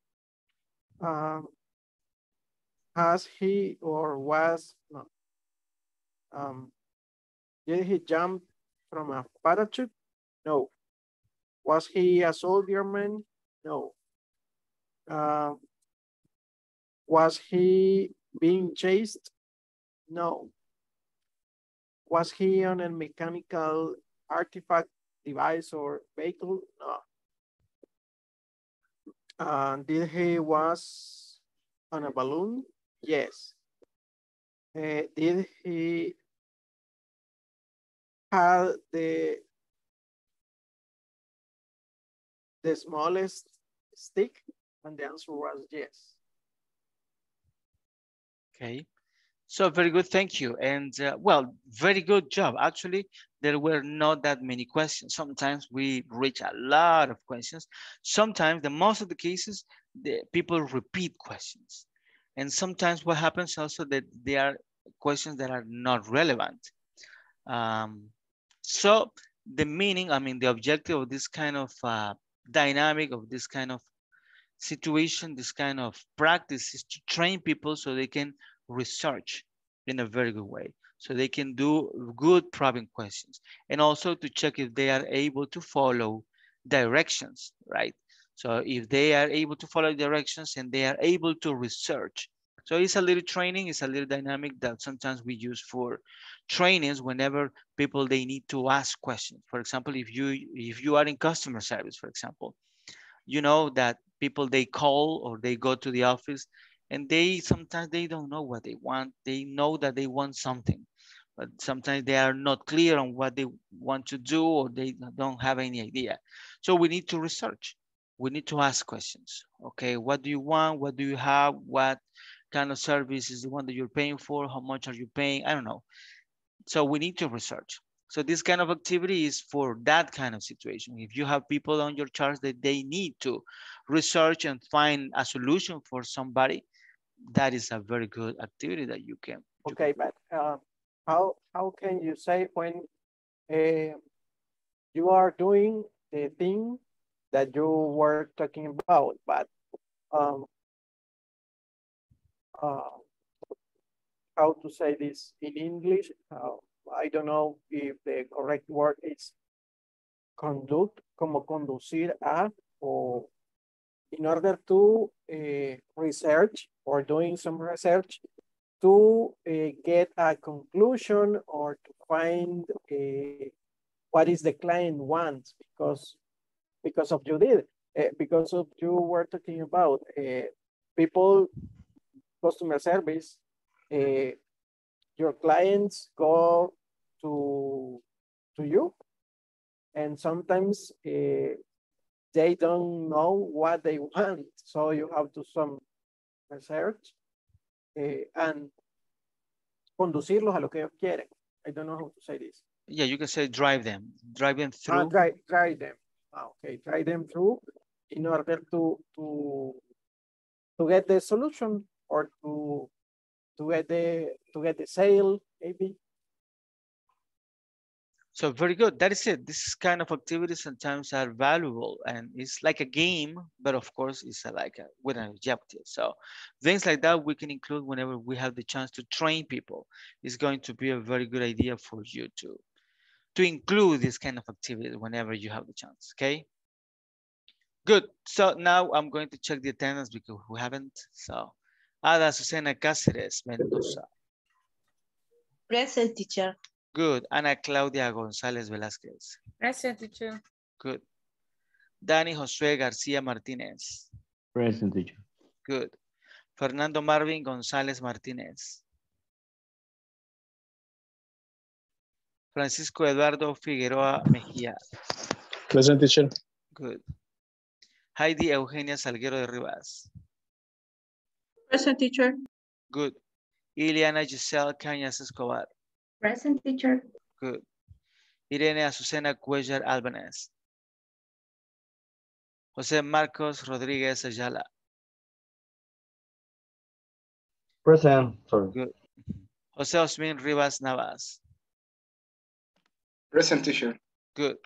Did he jump from a parachute? No. Was he a soldierman? No. Was he being chased? No. Was he on a mechanical artifact, device, or vehicle? No. Did he was on a balloon? Yes. Did he have the smallest stick? And the answer was yes. Okay. So very good, thank you. And well, very good job. Actually, there were not that many questions. Sometimes we reach a lot of questions. Sometimes, the most of the cases, the people repeat questions. And sometimes what happens also that they are questions that are not relevant. So the meaning, I mean, the objective of this kind of dynamic, of this kind of situation, this kind of practice is to train people so they can research in a very good way, so they can do good probing questions, and also to check if they are able to follow directions, right? So if they are able to follow directions and they are able to research. So it's a little training, it's a little dynamic that sometimes we use for trainings whenever people, they need to ask questions. For example, if you are in customer service, for example, you know that people, they call or they go to the office and they sometimes they don't know what they want. They know that they want something, but sometimes they are not clear on what they want to do or they don't have any idea. So we need to research. We need to ask questions. Okay, what do you want? What do you have? What kind of service is the one that you're paying for? How much are you paying? I don't know. So we need to research. So this kind of activity is for that kind of situation. If you have people on your charts that they need to research and find a solution for somebody, that is a very good activity that you can do. Okay, but how can you say when you are doing the thing that you were talking about, but how to say this in English? I don't know if the correct word is conduct, como conducir a, or in order to research or doing some research to get a conclusion or to find what is the client wants, because of you did, because of you were talking about people, customer service, your clients go to you, and sometimes they don't know what they want. So you have to do some research and conducirlos a lo que ellos quieren. I don't know how to say this. Yeah, you can say drive them through. Drive them. Ah, okay, drive them through in order to get the solution or to get the sale, maybe. So very good. That is it. This kind of activities sometimes are valuable, and it's like a game, but of course it's with an objective. So things like that we can include whenever we have the chance to train people. It's going to be a very good idea for you to include this kind of activities whenever you have the chance. Okay. Good. So now I'm going to check the attendance because we haven't. So Ada Susana Cáceres-Mendoza. Present, teacher. Good. Ana Claudia González Velázquez. Present, teacher. Good. Dani Josué García Martínez. Present, teacher. Good. Fernando Marvin González Martínez. Francisco Eduardo Figueroa Mejía. Present, teacher. Good. Heidi Eugenia Salguero de Rivas. Present, teacher. Good. Iliana Giselle Cañas Escobar. Present, teacher. Good. Irene Azucena Cuellar Alvarez. Jose Marcos Rodriguez Ayala. Present. Sorry. Good. Jose Osmin Rivas Navas. Present, teacher. Good.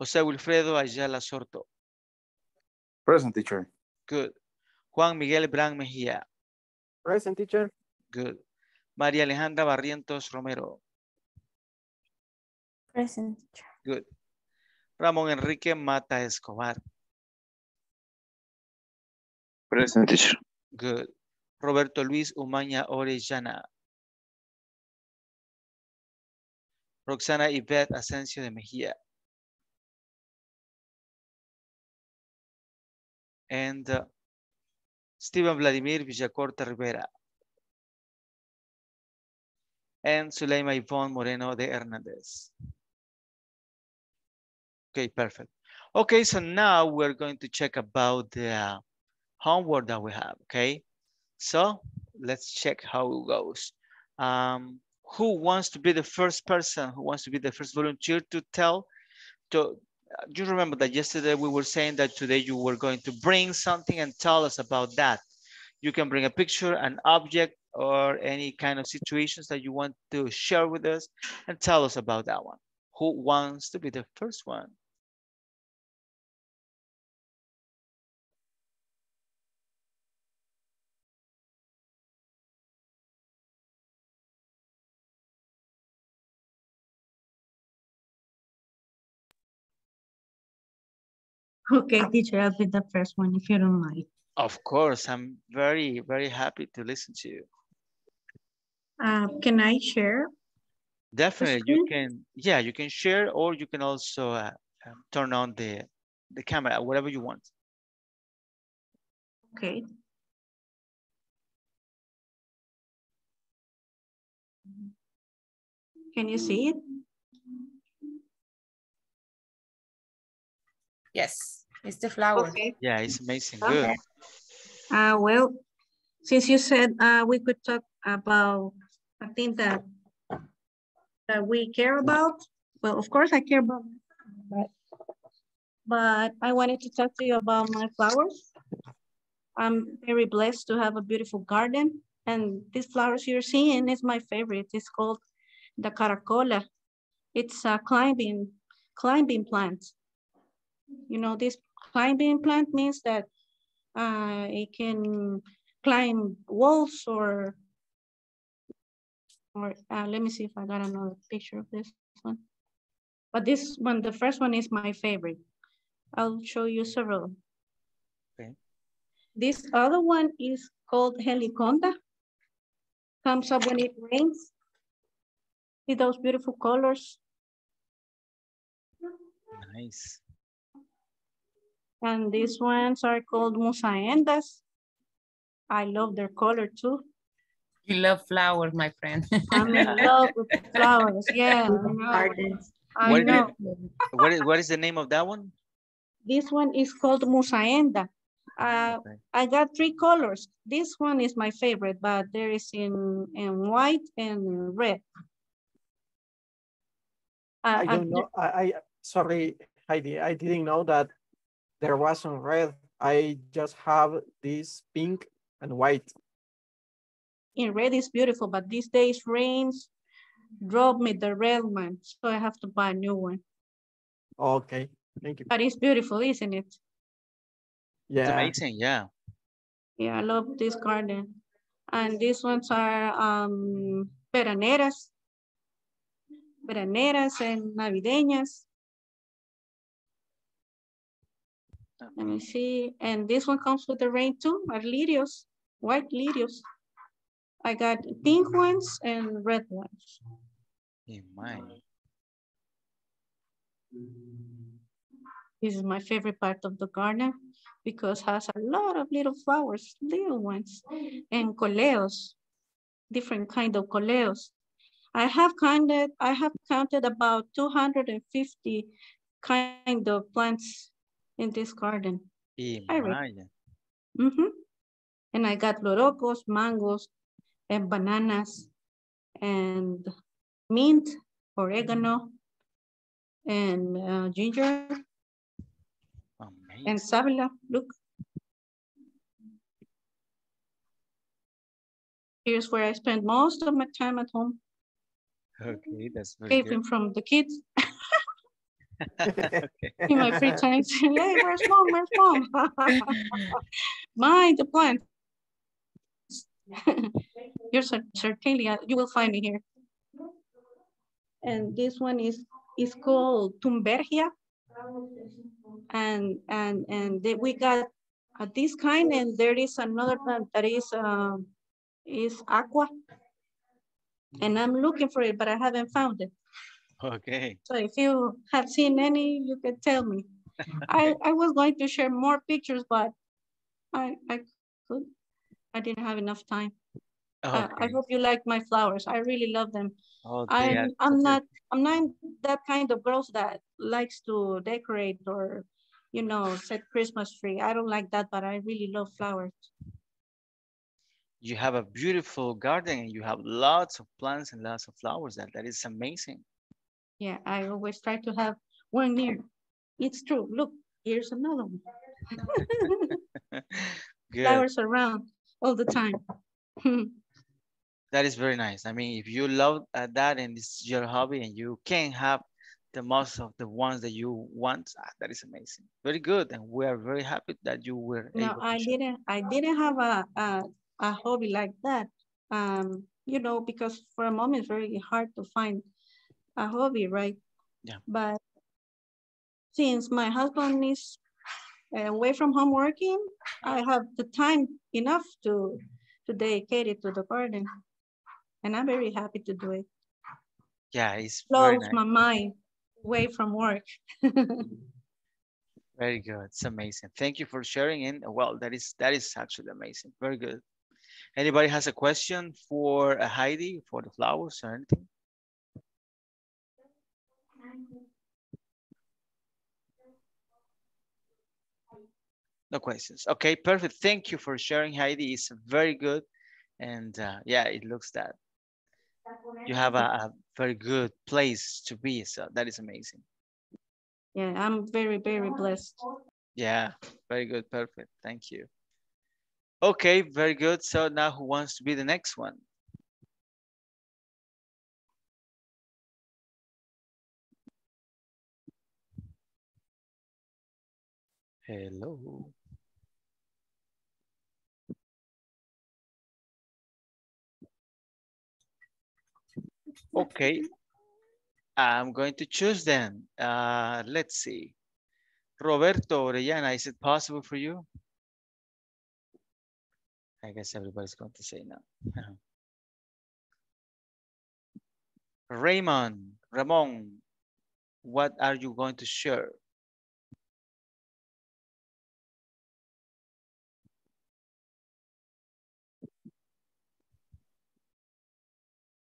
Jose Wilfredo Ayala Sorto. Present, teacher. Good. Juan Miguel Bran Mejía. Present, teacher. Good. María Alejandra Barrientos Romero. Present, teacher. Good. Ramón Enrique Mata Escobar. Present, teacher. Good. Roberto Luis Umaña Orellana. Roxana Yvette Asencio de Mejía. And Steven Vladimir Villacorta Rivera, and Suleyma Yvonne Moreno de Hernández. Okay, perfect. Okay, so now we're going to check about the homework that we have, okay? So let's check how it goes. Who wants to be the first person? Who wants to be the first volunteer to tell? You remember that yesterday we were saying that today you were going to bring something and tell us about that. You can bring a picture, an object, or any kind of situations that you want to share with us and tell us about that one. Who wants to be the first one? Okay, teacher, I'll be the first one if you don't mind. Of course, I'm very, very happy to listen to you. Can I share? Definitely, you can. Yeah, you can share, or you can also turn on the camera, whatever you want. Okay. Can you see it? Yes, it's the flower. Okay. Yeah, it's amazing. Okay. Good. Well, since you said we could talk about a thing that we care about, well, of course I care about my family, but I wanted to talk to you about my flowers. I'm very blessed to have a beautiful garden, and these flowers you're seeing is my favorite. It's called the caracola. It's a climbing plant. You know, this climbing plant means that it can climb walls or let me see if I got another picture of this one. But this one, the first one, is my favorite. I'll show you several. Okay. This other one is called heliconda. Comes up when it rains. See those beautiful colors. Nice. And these ones are called musaendas. I love their color too. You love flowers, my friend. I'm in love with flowers, yeah. I know. What is the name of that one? This one is called musaenda. Okay. I got three colors. This one is my favorite, but there is in white and red. I don't know. Sorry, Heidi, I didn't know that there wasn't red. I just have this pink and white. In red is beautiful, but these days rains drop me the red one, so I have to buy a new one. Okay, thank you. But it's beautiful, isn't it? Yeah. It's amazing, yeah. Yeah, I love this garden. And these ones are veraneras and navideñas. Let me see, and this one comes with the rain too, are lirios, white lirios. I got pink ones and red ones. In mine. This is my favorite part of the garden because it has a lot of little flowers, little ones, and coleos, different kind of coleos. I have counted about 250 kind of plants in this garden. Mm-hmm. And I got lorocos, mangoes, and bananas, and mint, oregano, and ginger. Amazing. And sabila, look. Here's where I spend most of my time at home. Okay, that's very escaping good. From the kids. Okay. In my free time, saying, hey, where's mom? Mind the plant. You're certainly, you will find me here. And this one is called Tumbergia. And we got this kind, and there is another plant that is aqua. And I'm looking for it, but I haven't found it. Okay. So if you have seen any, you can tell me. Okay. I was going to share more pictures, but I could. I didn't have enough time. Oh, okay. I hope you like my flowers. I really love them. Oh, I'm not that kind of girl that likes to decorate or, you know, set Christmas tree. I don't like that, but I really love flowers. You have a beautiful garden and you have lots of plants and lots of flowers. That is amazing. Yeah, I always try to have one near. It's true. Look, here's another one. Flowers around all the time. That is very nice. I mean, if you love that and it's your hobby and you can have the most of the ones that you want, that is amazing. Very good. And we are very happy that you were able to I didn't have a hobby like that, you know, because for a moment it's very hard to find a hobby, right? Yeah. But since my husband is away from home working, I have the time enough to dedicate it to the garden, and I'm very happy to do it. Yeah, it's blows nice. My mind away from work. Very good. It's amazing. Thank you for sharing. And well, that is actually amazing. Very good. Anybody has a question for Heidi for the flowers or anything? No questions. Okay, perfect. Thank you for sharing, Heidi. It's very good. And yeah, it looks that you have a very good place to be. So that is amazing. Yeah, I'm very, very blessed. Yeah, very good. Perfect. Thank you. Okay, very good. So now who wants to be the next one? Hello. Okay, I'm going to choose them. Let's see. Roberto Orellana, is it possible for you? I guess everybody's going to say no. Ramon, what are you going to share?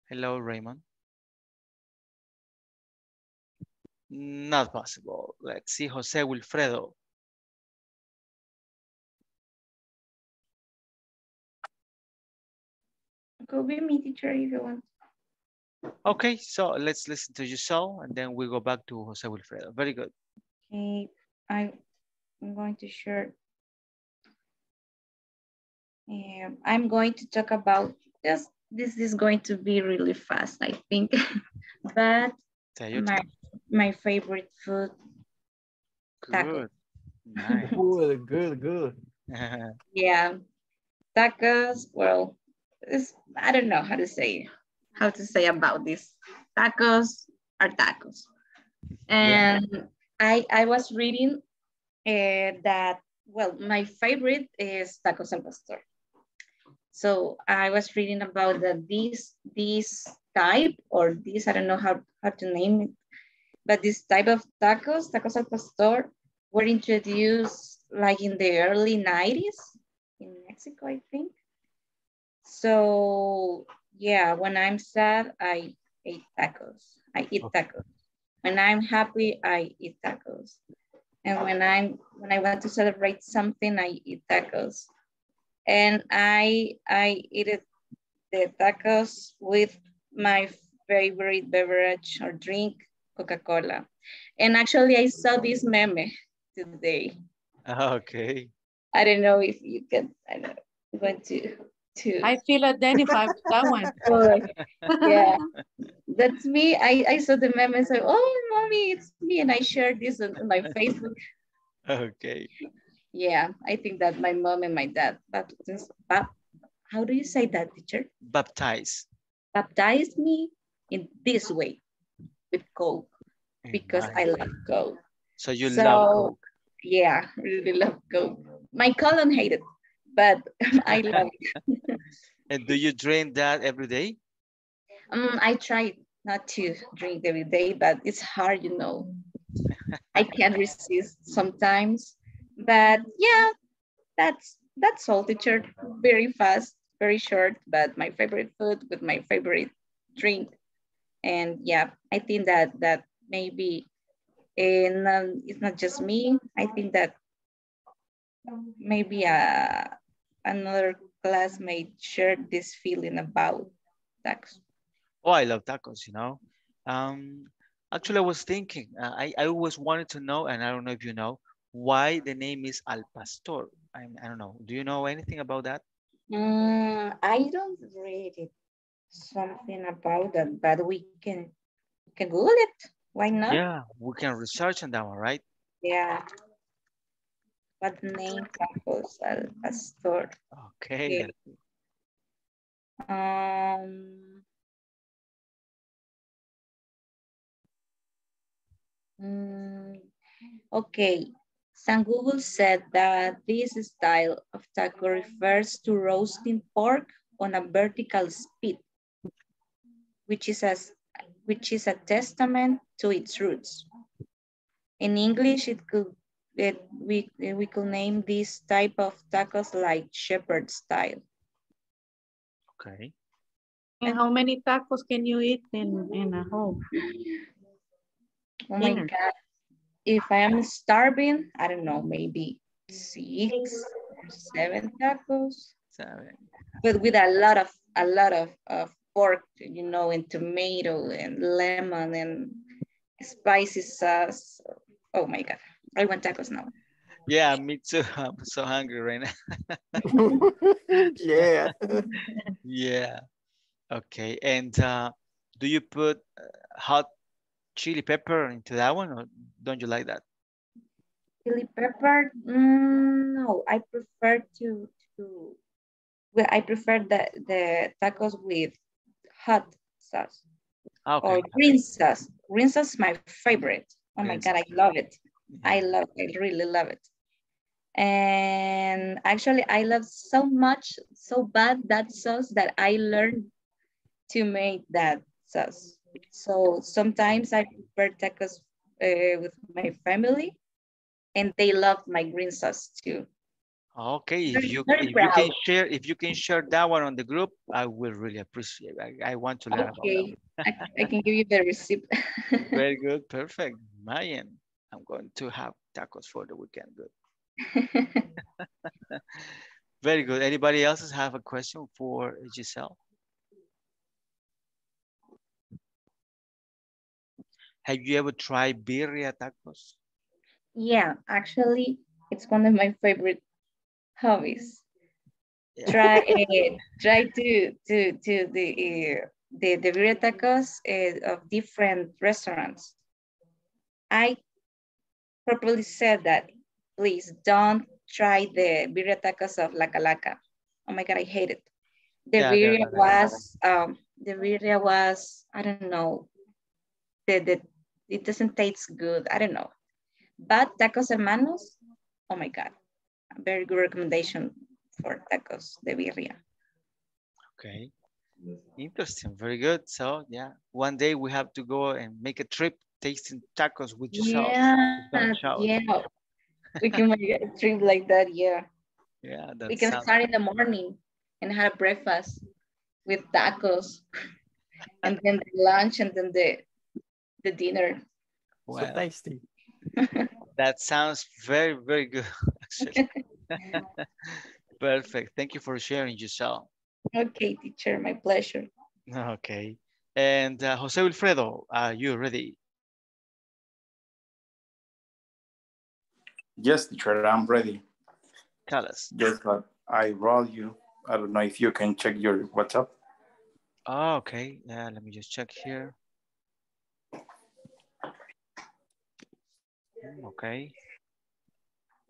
Hello, Raymond. Not possible. Let's see, Jose Wilfredo. Go be me, teacher, if you want. Okay, so let's listen to yourself, and then we go back to Jose Wilfredo. Very good. Okay, I'm going to talk about just. This is going to be really fast, I think. But my favorite food, tacos. Nice. good. Yeah, tacos. Well, I don't know how to say about this. Tacos are tacos, and yeah. I was reading that my favorite is tacos al pastor. So I was reading about this type or this, I don't know how to name it, but this type of tacos al pastor, were introduced like in the early 90s in Mexico, I think. So yeah, when I'm sad, I eat tacos. When I'm happy, I eat tacos. And when I want to celebrate something, I eat tacos. And I eat the tacos with my favorite beverage or drink, Coca-Cola. And actually, I saw this meme today. Okay. I don't know if you can. I feel identified with that one. Yeah, that's me. I saw the meme and said, "Oh, mommy, it's me!" And I shared this on my Facebook. Okay. Yeah, I think that my mom and my dad how do you say that, teacher? Baptized me in this way with Coke because I love Coke. So you love Coke? Yeah, really love Coke. My cousin hated it, but I love it. And do you drink that every day? I try not to drink every day, but it's hard, you know. I can't resist sometimes. But yeah, that's that's all, teacher. Very fast, very short, but my favorite food with my favorite drink. And yeah, I think that maybe it's not just me. I think that maybe another classmate shared this feeling about tacos. Oh, I love tacos, you know. Actually, I was thinking, I always wanted to know, and I don't know if you know, why the name is Al Pastor. I don't know. Do you know anything about that? I don't read it, something about that, but we can Google it. Why not? Yeah, we can research on that one, right? Yeah. What name tacos Al Pastor? Okay. Okay, San Google said that this style of taco refers to roasting pork on a vertical spit, which is a testament to its roots. In English, we could name this type of tacos like shepherd style. Okay. And how many tacos can you eat in a home? Oh my God. If I am starving, I don't know, maybe 6 or 7 tacos. 7. But with a lot of pork, you know, and tomato and lemon and spicy sauce. Oh my God. I want tacos now. Yeah, me too. I'm so hungry right now. Yeah. Yeah. Okay. And do you put hot chili pepper into that one, or don't you like that? Chili pepper? No, I prefer to. Well, I prefer the tacos with hot sauce, okay, or green sauce. Green sauce is my favorite. Oh my God, I love it. I really love it. And actually, I love so much, so bad that sauce that I learned to make that sauce. So sometimes I prepare tacos with my family, and they love my green sauce too. Okay, if you can share that one on the group, I will really appreciate it. I want to learn about that. I can give you the receipt. Very good, perfect. Mayan, I'm going to have tacos for the weekend. Good. Very good. Anybody else have a question for Giselle? Have you ever tried birria tacos? Yeah, actually, it's one of my favorite hobbies. Yeah. Try the birria tacos of different restaurants. I properly said that, please don't try the birria tacos of La Calaca. Oh my God, I hate it. The birria was, I don't know, it doesn't taste good. I don't know. But Tacos Hermanos, oh my God, a very good recommendation for tacos de birria. Okay, interesting, very good. So yeah, one day we have to go and make a trip tasting tacos with yourself. Yeah. We can make a trip like that, yeah. Yeah, we can start in the morning and have breakfast with tacos, and then the lunch, and then the dinner. Wow. So tasty. That sounds very, very good, actually. Perfect. Thank you for sharing, Giselle. Okay, teacher, my pleasure. Okay. And Jose Wilfredo, are you ready? Yes, teacher, I'm ready. Tell us. Just like I wrote you. I don't know if you can check your WhatsApp. Oh, okay. Yeah, let me just check here. Okay.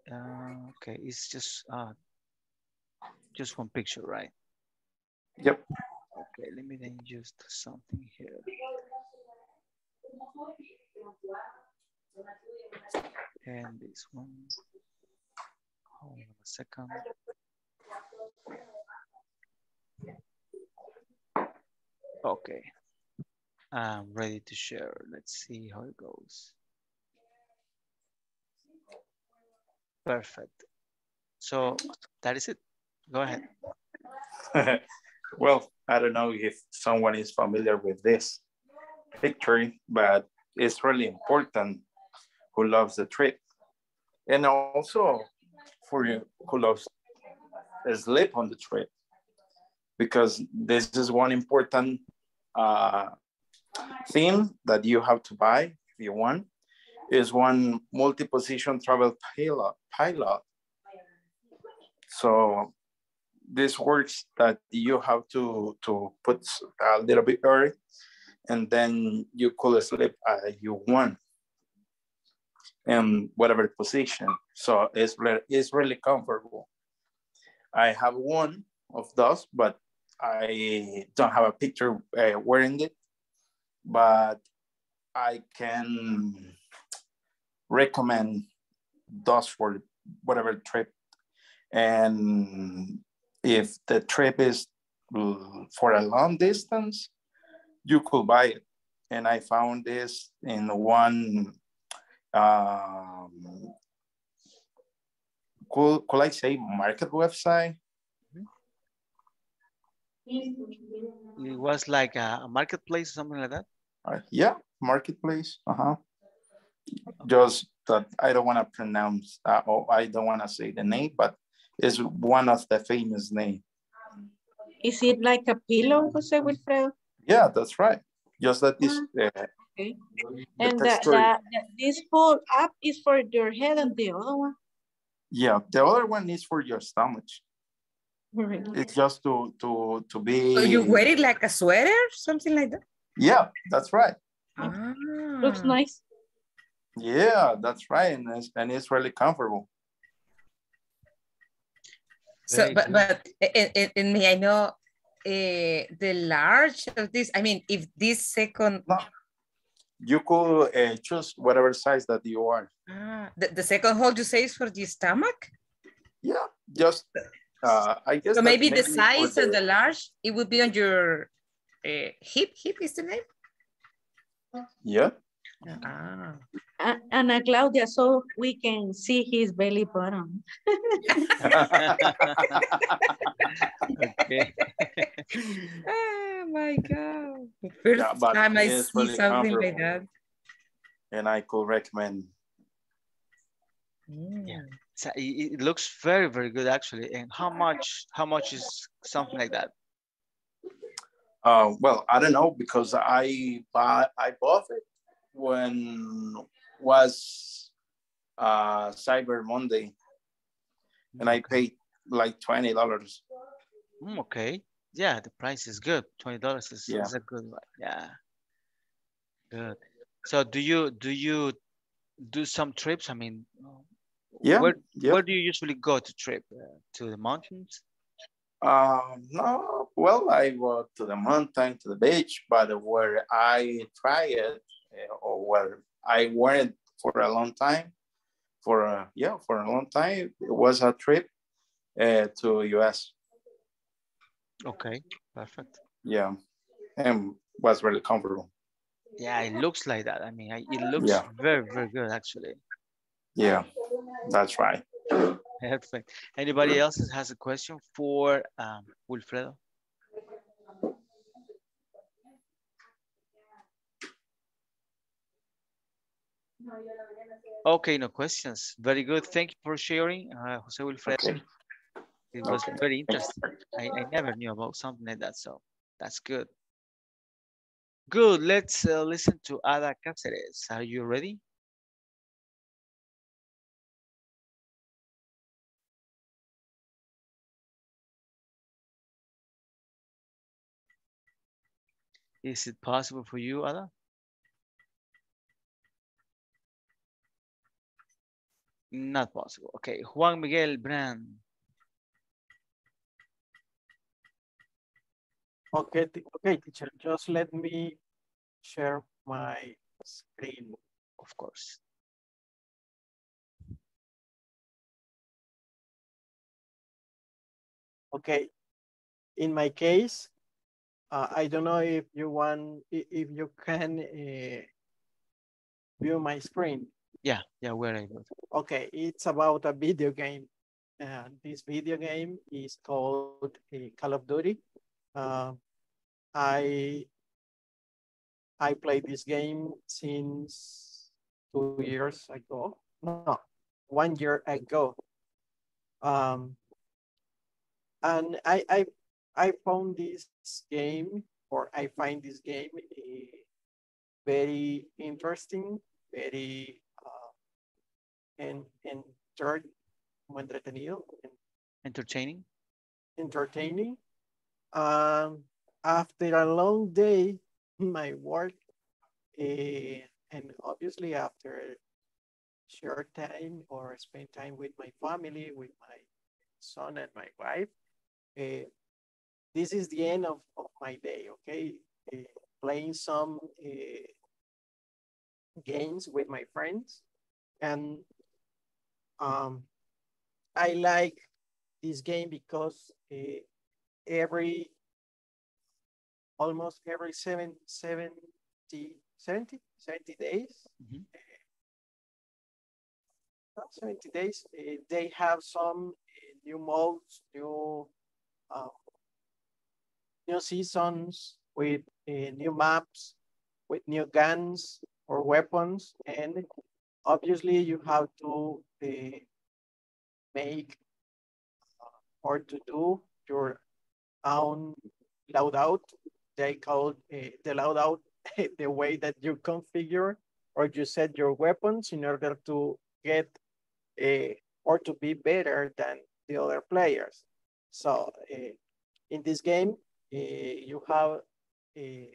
Okay, it's just one picture, right? Yep. Okay, let me then just do something here. And this one. Hold on a second. Okay. I'm ready to share. Let's see how it goes. Perfect. So that is it. Go ahead. Well, I don't know if someone is familiar with this picture, but it's really important who loves the trip. And also for you who loves sleep on the trip, because this is one important thing that you have to buy if you want, is one multi-position travel pilot. So this works that you have to put a little bit early, and then you could sleep as you want in whatever position. So it's really comfortable. I have one of those, but I don't have a picture wearing it, but I can recommend those for whatever trip. And if the trip is for a long distance, you could buy it. And I found this in one, could I say market website? It was like a marketplace, something like that? Yeah, marketplace, Just that I don't want to pronounce, or I don't want to say the name, but it's one of the famous names. Is it like a pillow, Jose Wilfredo? Yeah, that's right. Just that this... okay. And this whole app is for your head and the other one? Yeah, the other one is for your stomach. It's just to be... So you wear it like a sweater, something like that? Yeah, that's right. Ah. Looks nice. Yeah, that's right. And it's really comfortable. So, but may I know the large of this? I mean, if this second... No. You could choose whatever size that you are. Ah, the second hole you say is for the stomach? Yeah, just... I guess so maybe the size and the large, it would be on your hip is the name? Yeah. Ah. Ana Claudia, so we can see his belly button. Okay. Oh my God. First time I see really something like that. And I could recommend. Yeah. So it looks very, very good actually. And how much is something like that? Well, I don't know, because I bought it when was Cyber Monday, and I paid like $20. Okay, yeah, the price is good. $20 is a good one. Yeah, good. So do you do some trips? I mean, yeah. Where do you usually go to trip? To the mountains? No. Well, I go to the mountain, to the beach, but where I try it, or where I wanted for a long time, it was a trip to US. Okay, perfect. Yeah, and was really comfortable. Yeah, it looks like that. I mean, it looks very, very good actually. Yeah, that's right. Perfect. Anybody else has a question for Wilfredo? Okay, no questions. Very good. Thank you for sharing, Jose Wilfredo. Okay. It was very interesting. I never knew about something like that, so that's good. Good. Let's listen to Ada Cáceres. Are you ready? Is it possible for you, Ada? Not possible. Okay, Juan Miguel Bran. Okay, teacher, just let me share my screen. Of course. Okay, in my case, I don't know if you want, if you can view my screen. Yeah, we're able. Okay, it's about a video game. And this video game is called Call of Duty. I played this game since 2 years ago. No, 1 year ago. And I found this game, or I find this game very interesting, very entertaining. After a long day in my work, and obviously after short time or spend time with my family, with my son and my wife, this is the end of my day, okay? Playing some games with my friends. And I like this game because almost every 70 days, mm-hmm. 70 days, they have some new modes, new seasons with new maps, with new guns or weapons. And obviously you have to make or to do your own loadout. They call the loadout the way that you configure or you set your weapons in order to get or to be better than the other players. So in this game, you have a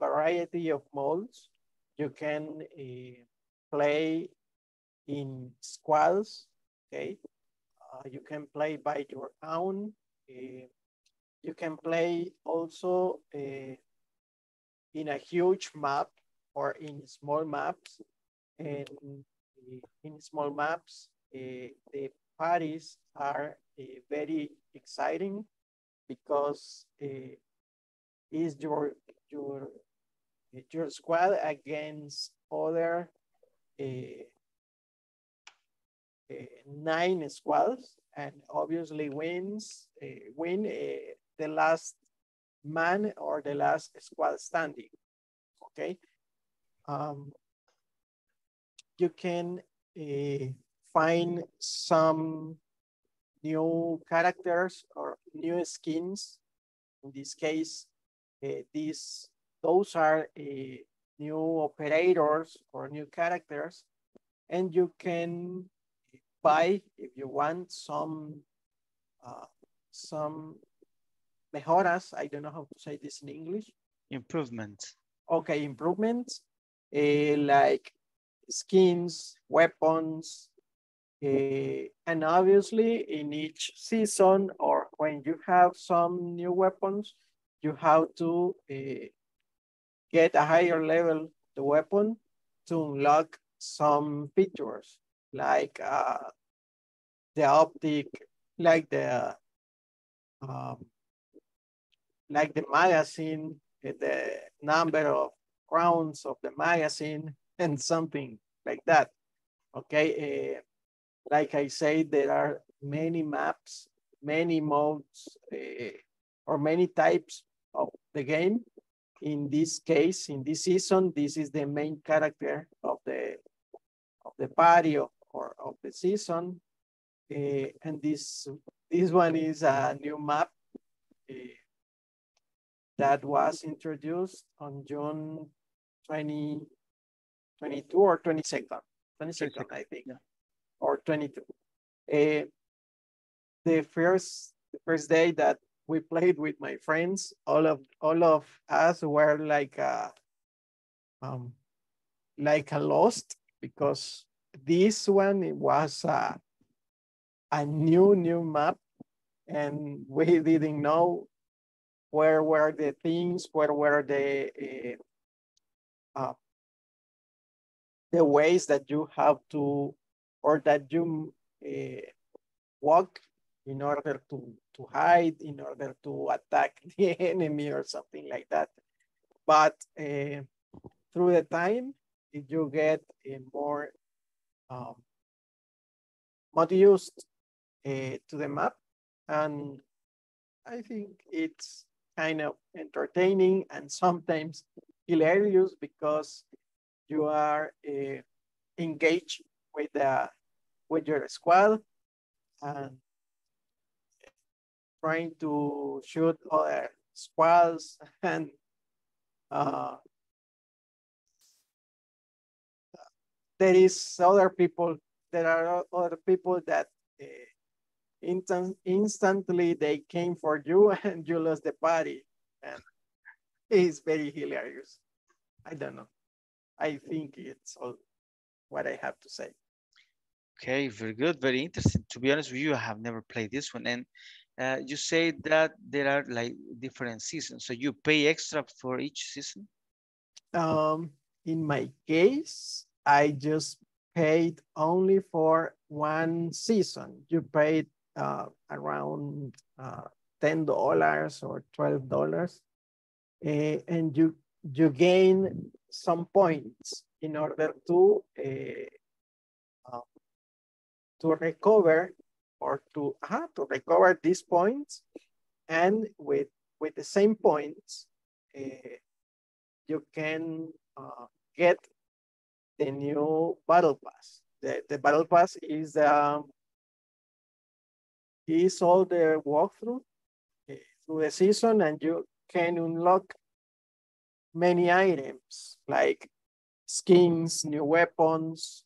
variety of modes. You can play in squads, okay? You can play by your own. You can play also in a huge map or in small maps. And in small maps, the parties are very exciting because it's your squad against other 9 squads, and obviously win the last man or the last squad standing, okay? You can find some new characters or new skins. In this case, those are new operators or new characters, and you can buy, if you want, some mejoras. I don't know how to say this in English. Improvements. Okay, improvements like skins, weapons, and obviously in each season or when you have some new weapons, you have to get a higher level the weapon to unlock some features like the magazine, the number of rounds of the magazine, and something like that. Okay. Like I say, there are many maps, many modes, or many types of the game. In this case, in this season, this is the main character of the party or of the season. And this one is a new map that was introduced on June 22 or 22nd, I think. Yeah. Or 22. The first day that we played with my friends, all of us were like a lost, because this one, it was a new map, and we didn't know where were the things, where were the ways that you have to, or that you walk in order to hide, in order to attack the enemy or something like that. But through the time, you get more used to the map. And I think it's kind of entertaining and sometimes hilarious because you are engaged with your squad and trying to shoot other squads and there is other people. There are other people that instantly they came for you and you lost the party, and it's very hilarious. I don't know. I think it's all what I have to say. Okay, very good, very interesting. To be honest with you, I have never played this one. And you say that there are like different seasons, so you pay extra for each season? In my case, I just paid only for one season. You paid around $10 or $12, and you gain some points in order to recover or to recover these points, and with the same points, you can get the new battle pass. The battle pass is all the walkthrough through the season, and you can unlock many items like skins, new weapons.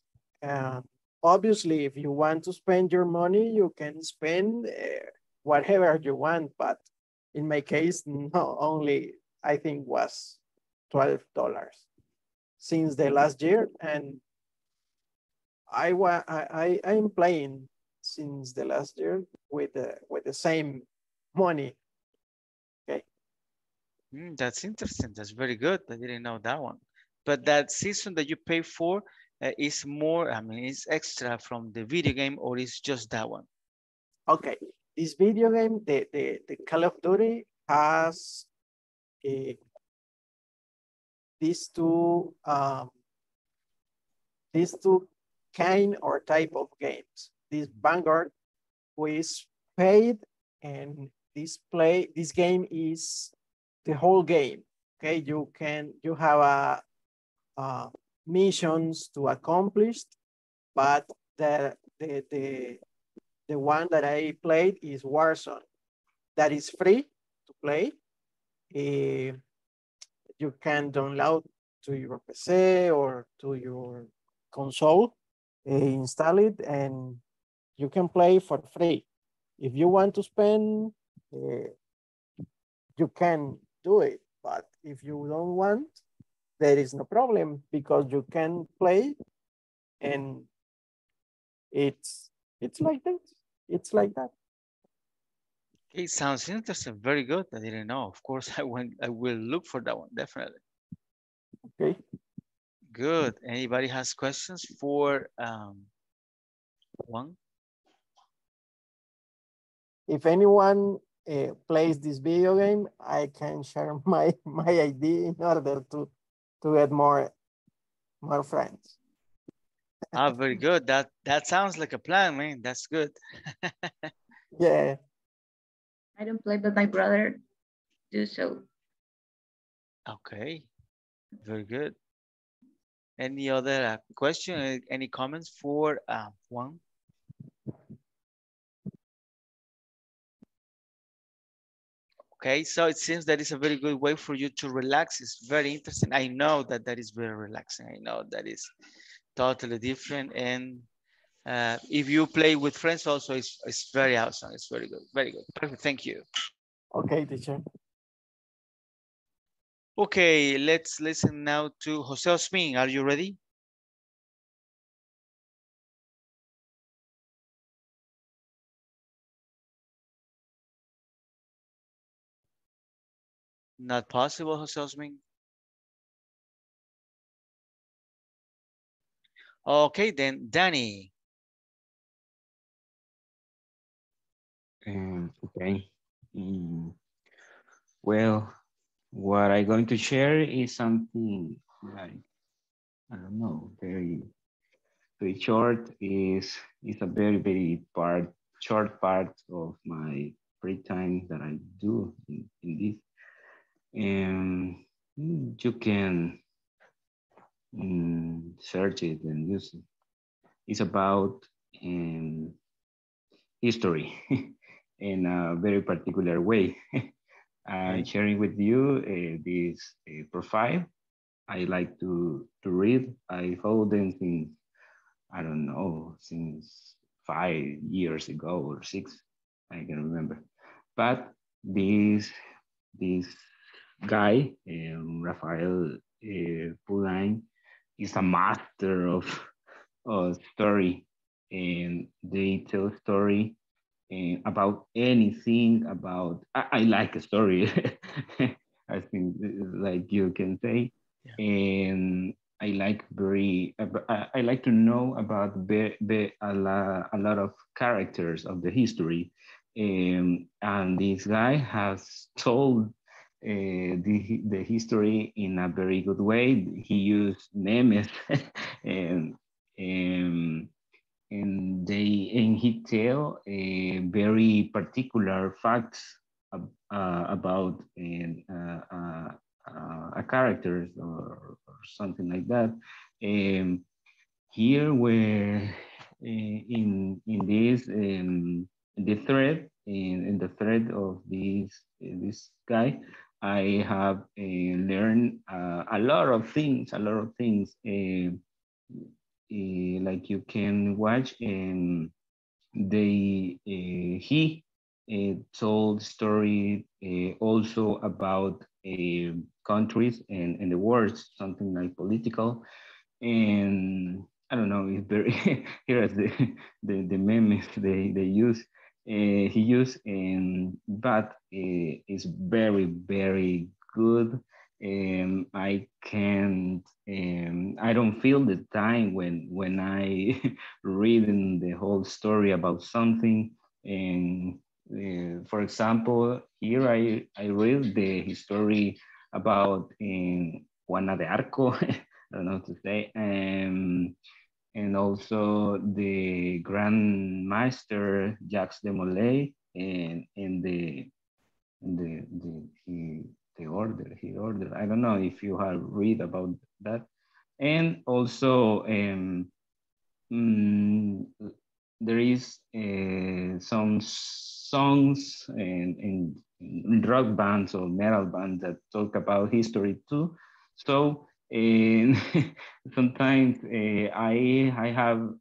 Obviously, if you want to spend your money, you can spend whatever you want. But in my case, no, only I think was $12 since the last year, and I'm playing since the last year with the same money. Okay. That's interesting. That's very good. I didn't know that one. But that season that you pay for, is more, I mean, it's extra from the video game, or is just that one? Okay, this video game, the Call of Duty has these two kind or type of games. This Vanguard, who is paid, and this game is the whole game. Okay, you have a missions to accomplish, but the one that I played is Warzone. That is free to play. You can download to your PC or to your console, install it, and you can play for free. If you want to spend, you can do it, but if you don't want, there is no problem, because you can play, and it's like that. It's like that. It sounds interesting. Very good. I didn't know. Of course, I will look for that one, definitely. Okay. Good. Anybody has questions for Juan? If anyone plays this video game, I can share my ID in order to get more friends. Ah, very good. That sounds like a plan, man. That's good. Yeah. I don't play, but my brother do so. Okay, very good. Any other question? Any comments for Juan? Okay, so it seems that it's a very good way for you to relax. It's very interesting. I know that is very relaxing. I know that is totally different. And if you play with friends also, it's very awesome. It's very good, very good. Perfect, thank you. Okay, teacher. Okay, let's listen now to Jose Osmin. Are you ready? Not possible, Jose Osmin. Okay, then Danny. Okay. Well, what I'm going to share is something like, I don't know, very short. It's a very, very part short part of my free time that I do in this. And you can search it and use it. It's about history in a very particular way. I'm sharing with you this profile. I like to read. I follow them since, I don't know, since 5 years ago or 6, I can remember. But this guy, Rafael Poulain, is a master of story, and they tell story about anything about, I like a story, I think, like you can say. Yeah. And I like I like to know about a lot of characters of the history, and this guy has told the history in a very good way. He used memes, and he tell a very particular facts about a character or something like that. Here we're in this the thread of this guy. I have learned a lot of things. Like you can watch, and he told story also about countries and the world, something like political, and I don't know if there here is the memes they use. He used, but it's very, very good. I don't feel the time when I read in the whole story about something. And for example, here I read the story about Juana de Arco, I don't know what to say, and also the Grand Master Jacques de Molay, and in the order, his order. I don't know if you have read about that. And also there is some songs and rock bands or metal bands that talk about history too. So sometimes I have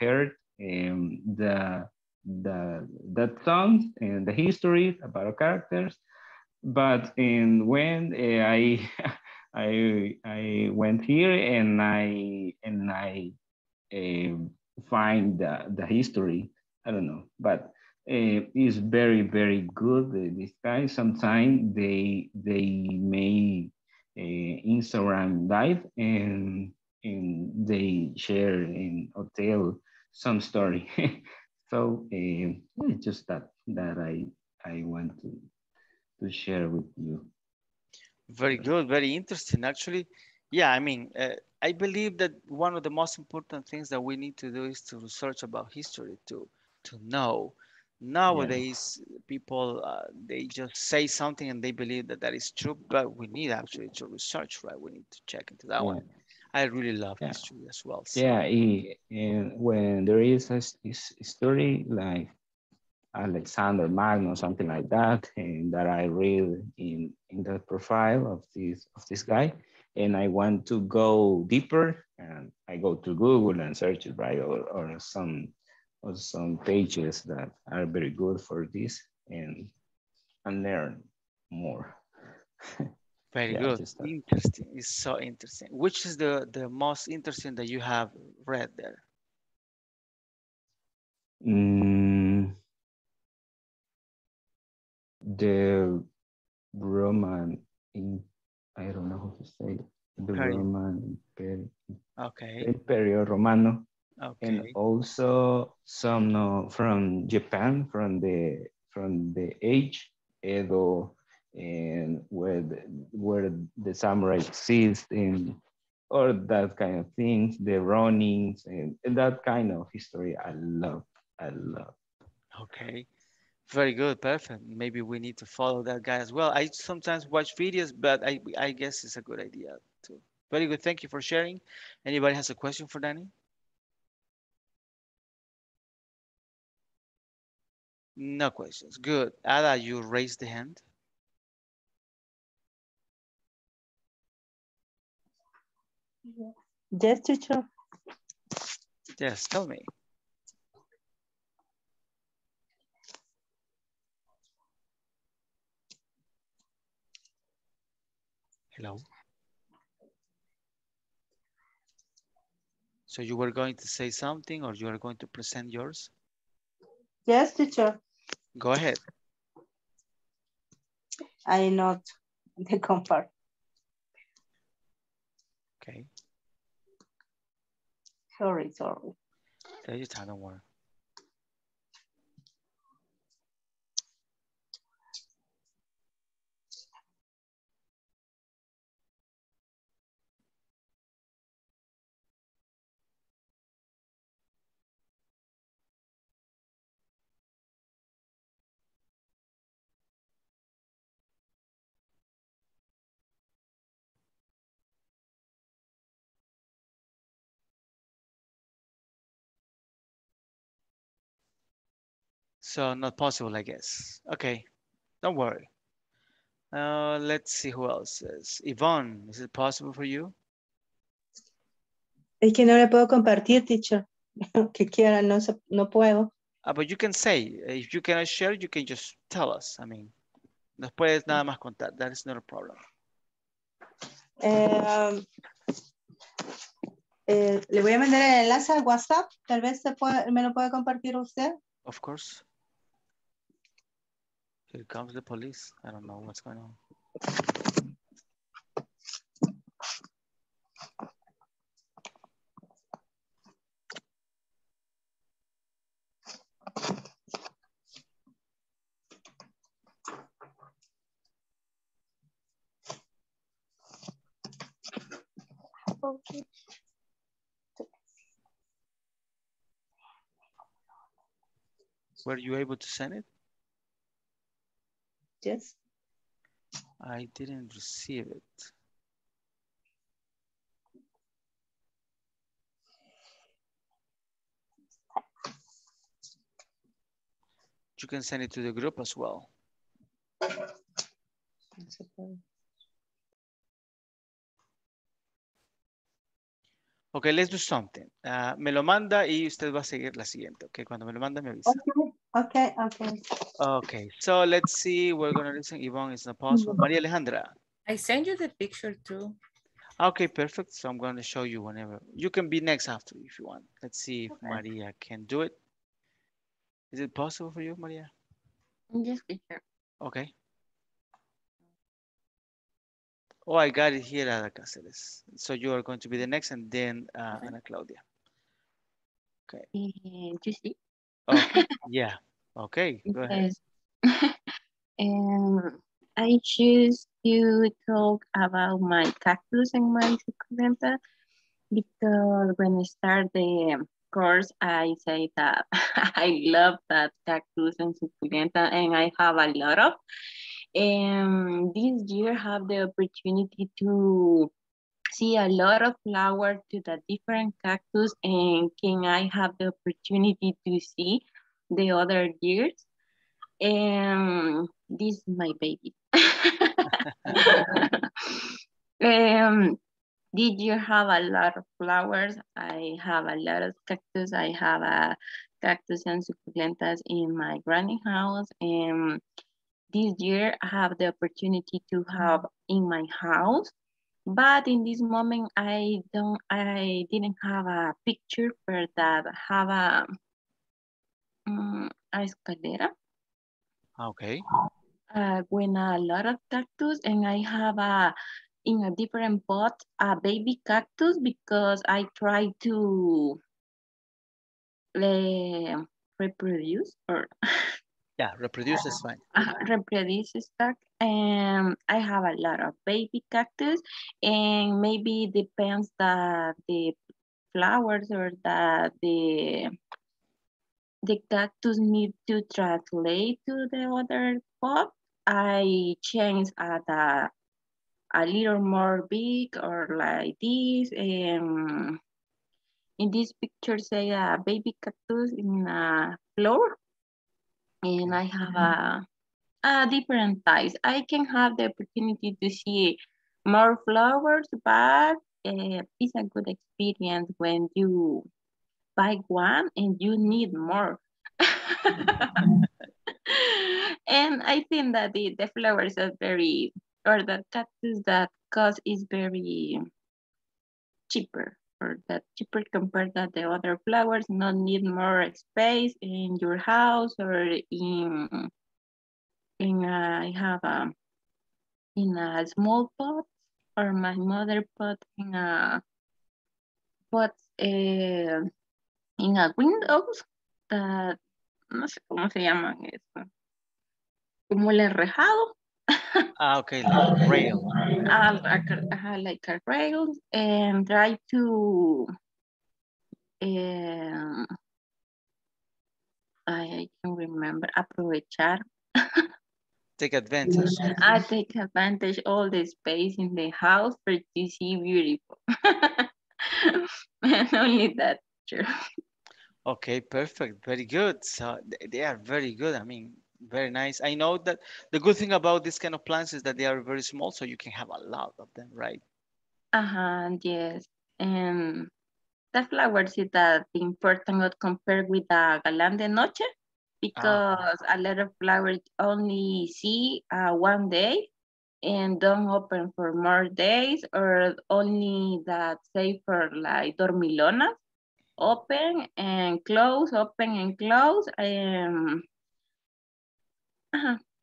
heard that songs and the histories about characters. But when I went here and I find the history, I don't know, but it's very, very good. This guy, sometimes they make Instagram live and they share or tell some story. So it's just that I want to share with you. Very good, very interesting, actually. Yeah, I mean, I believe that one of the most important things that we need to do is to research about history, to know. Nowadays, yeah, people, they just say something and they believe that is true, but we need actually to research, right? We need to check into that, yeah, one. I really love, yeah, history as well. So. Yeah, and when there is a story like Alexander Magnus, something like that, and that I read in the profile of this guy, and I want to go deeper, and I go to Google and search it, right, or some pages that are very good for this, and learn more. Very, yeah, good, interesting. It's so interesting. Which is the most interesting that you have read there? The Roman, I don't know how to say it. The Roman Imperial. Okay. Imperio Romano. Okay. And also some from Japan, from the age Edo, and where the samurai exist, and or that kind of things, the Ronins, and that kind of history I love. a lot. Okay, very good, perfect. Maybe we need to follow that guy as well. I sometimes watch videos, but I guess it's a good idea too. Very good, thank you for sharing. Anybody has a question for Danny? No questions, good. Ada, you raised the hand. Yes, teacher. Yes, tell me. Hello. So you were going to say something, or you are going to present yours? Yes, teacher. Go ahead. I not the comfort. Okay. Sorry. Take your time, don't worry. So not possible, I guess. Okay, don't worry. Let's see who else is. Yvonne, is it possible for you? Es que no le puedo compartir, teacher. Que quiera, no puedo. But you can say, if you cannot share, you can just tell us. I mean, no puedes nada más contar. That is not a problem. Le voy a mandar el enlace al WhatsApp. Tal vez me lo puede compartir usted. Of course. Here comes the police. I don't know what's going on. Okay. Were you able to send it? Yes. I didn't receive it. You can send it to the group as well. That's okay. Okay, let's do something. Me lo manda y usted va a seguir la siguiente. Okay, cuando me lo manda me avisa. Okay. Okay, so let's see. We're going to listen. Yvonne, it's not possible. Maria Alejandra. I sent you the picture too. Okay, perfect. So I'm going to show you whenever. You can be next after if you want. Let's see if Maria can do it. Is it possible for you, Maria? Yes, teacher. Okay. Oh, I got it here, Ada Cáceres. So you are going to be the next, and then Ana Claudia. Okay. Do you see? Okay. Yeah. Okay. Go ahead. I choose to talk about my cactus and my succulenta because when I start the course, I say that I love that cactus and succulenta, and I have a lot of. And this year have the opportunity to see a lot of flowers to the different cactus, and can I have the opportunity to see the other years? And this is my baby. Did you have a lot of flowers? I have a lot of cactus. I have a cactus and succulentas in my granny house, and this year I have the opportunity to have in my house, but in this moment I didn't have a picture for that. Have a escalera. Okay. When a lot of cactus, and I have in a different pot a baby cactus because I try to reproduce or. Yeah, reproduce is fine. Reproduce is back. I have a lot of baby cactus, and maybe it depends that the flowers or that the the cactus need to translate to the other pop. I change at a little more big or like this. In this picture, say a baby cactus in a flower. And I have a different size. I can have the opportunity to see more flowers, but it's a good experience when you buy one and you need more. And I think that the flowers are very, or the cactus that cost is very cheaper, or that cheaper compared to the other flowers, not need more space in your house or in I have in a small pot, or my mother pot in a pot in a windows that no sé cómo se llaman esto, como el enrejado. Ah, okay, like rail. Like a rail, and try to I can remember, aprovechar. Take advantage. I take advantage all the space in the house for to see beautiful. And only that. Sure. Okay, perfect. Very good. So they are very good. I mean, very nice. I know that the good thing about this kind of plants is that they are very small, so you can have a lot of them, right? Uh-huh, yes. And the flowers is that important compared with the galan de noche, because a lot of flowers only see one day and don't open for more days, or only that say for like dormilonas, open and close.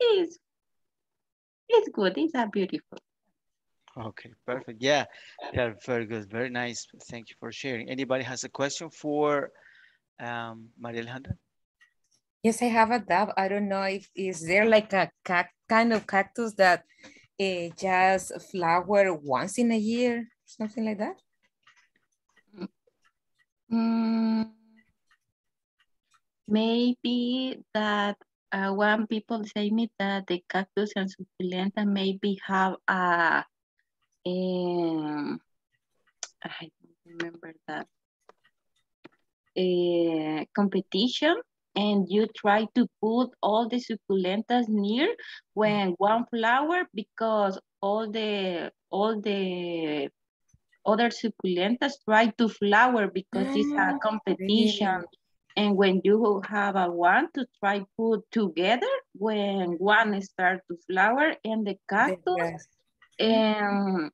It's good. It's beautiful. Okay, perfect. Yeah, they're very good. Very nice. Thank you for sharing. Anybody has a question for Maria Alejandra? Yes, I have a doubt. I don't know if is there like a kind of cactus that just flower once in a year, something like that. Maybe that. One people say me that the cactus and suculenta maybe have I don't remember that, a competition, and you try to put all the succulentas near when one flower, because all the other succulentas try to flower because it's a competition. Really? And when you have a one to try put together, when one starts to flower and the cactus, and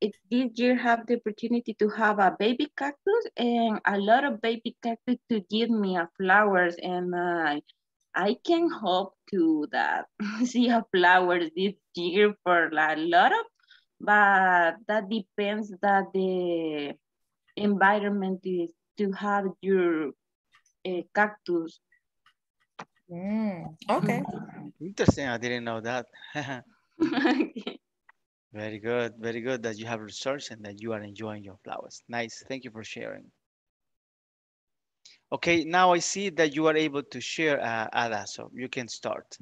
this year have the opportunity to have a baby cactus, and a lot of baby cactus to give me a flowers, and I can hope to that see a flowers this year for a lot of, but that depends that the environment is to have your cactus. Okay. Interesting. I didn't know that. Okay. Very good. Very good that you have research and that you are enjoying your flowers. Nice. Thank you for sharing. Okay. Now I see that you are able to share, Ada. So you can start.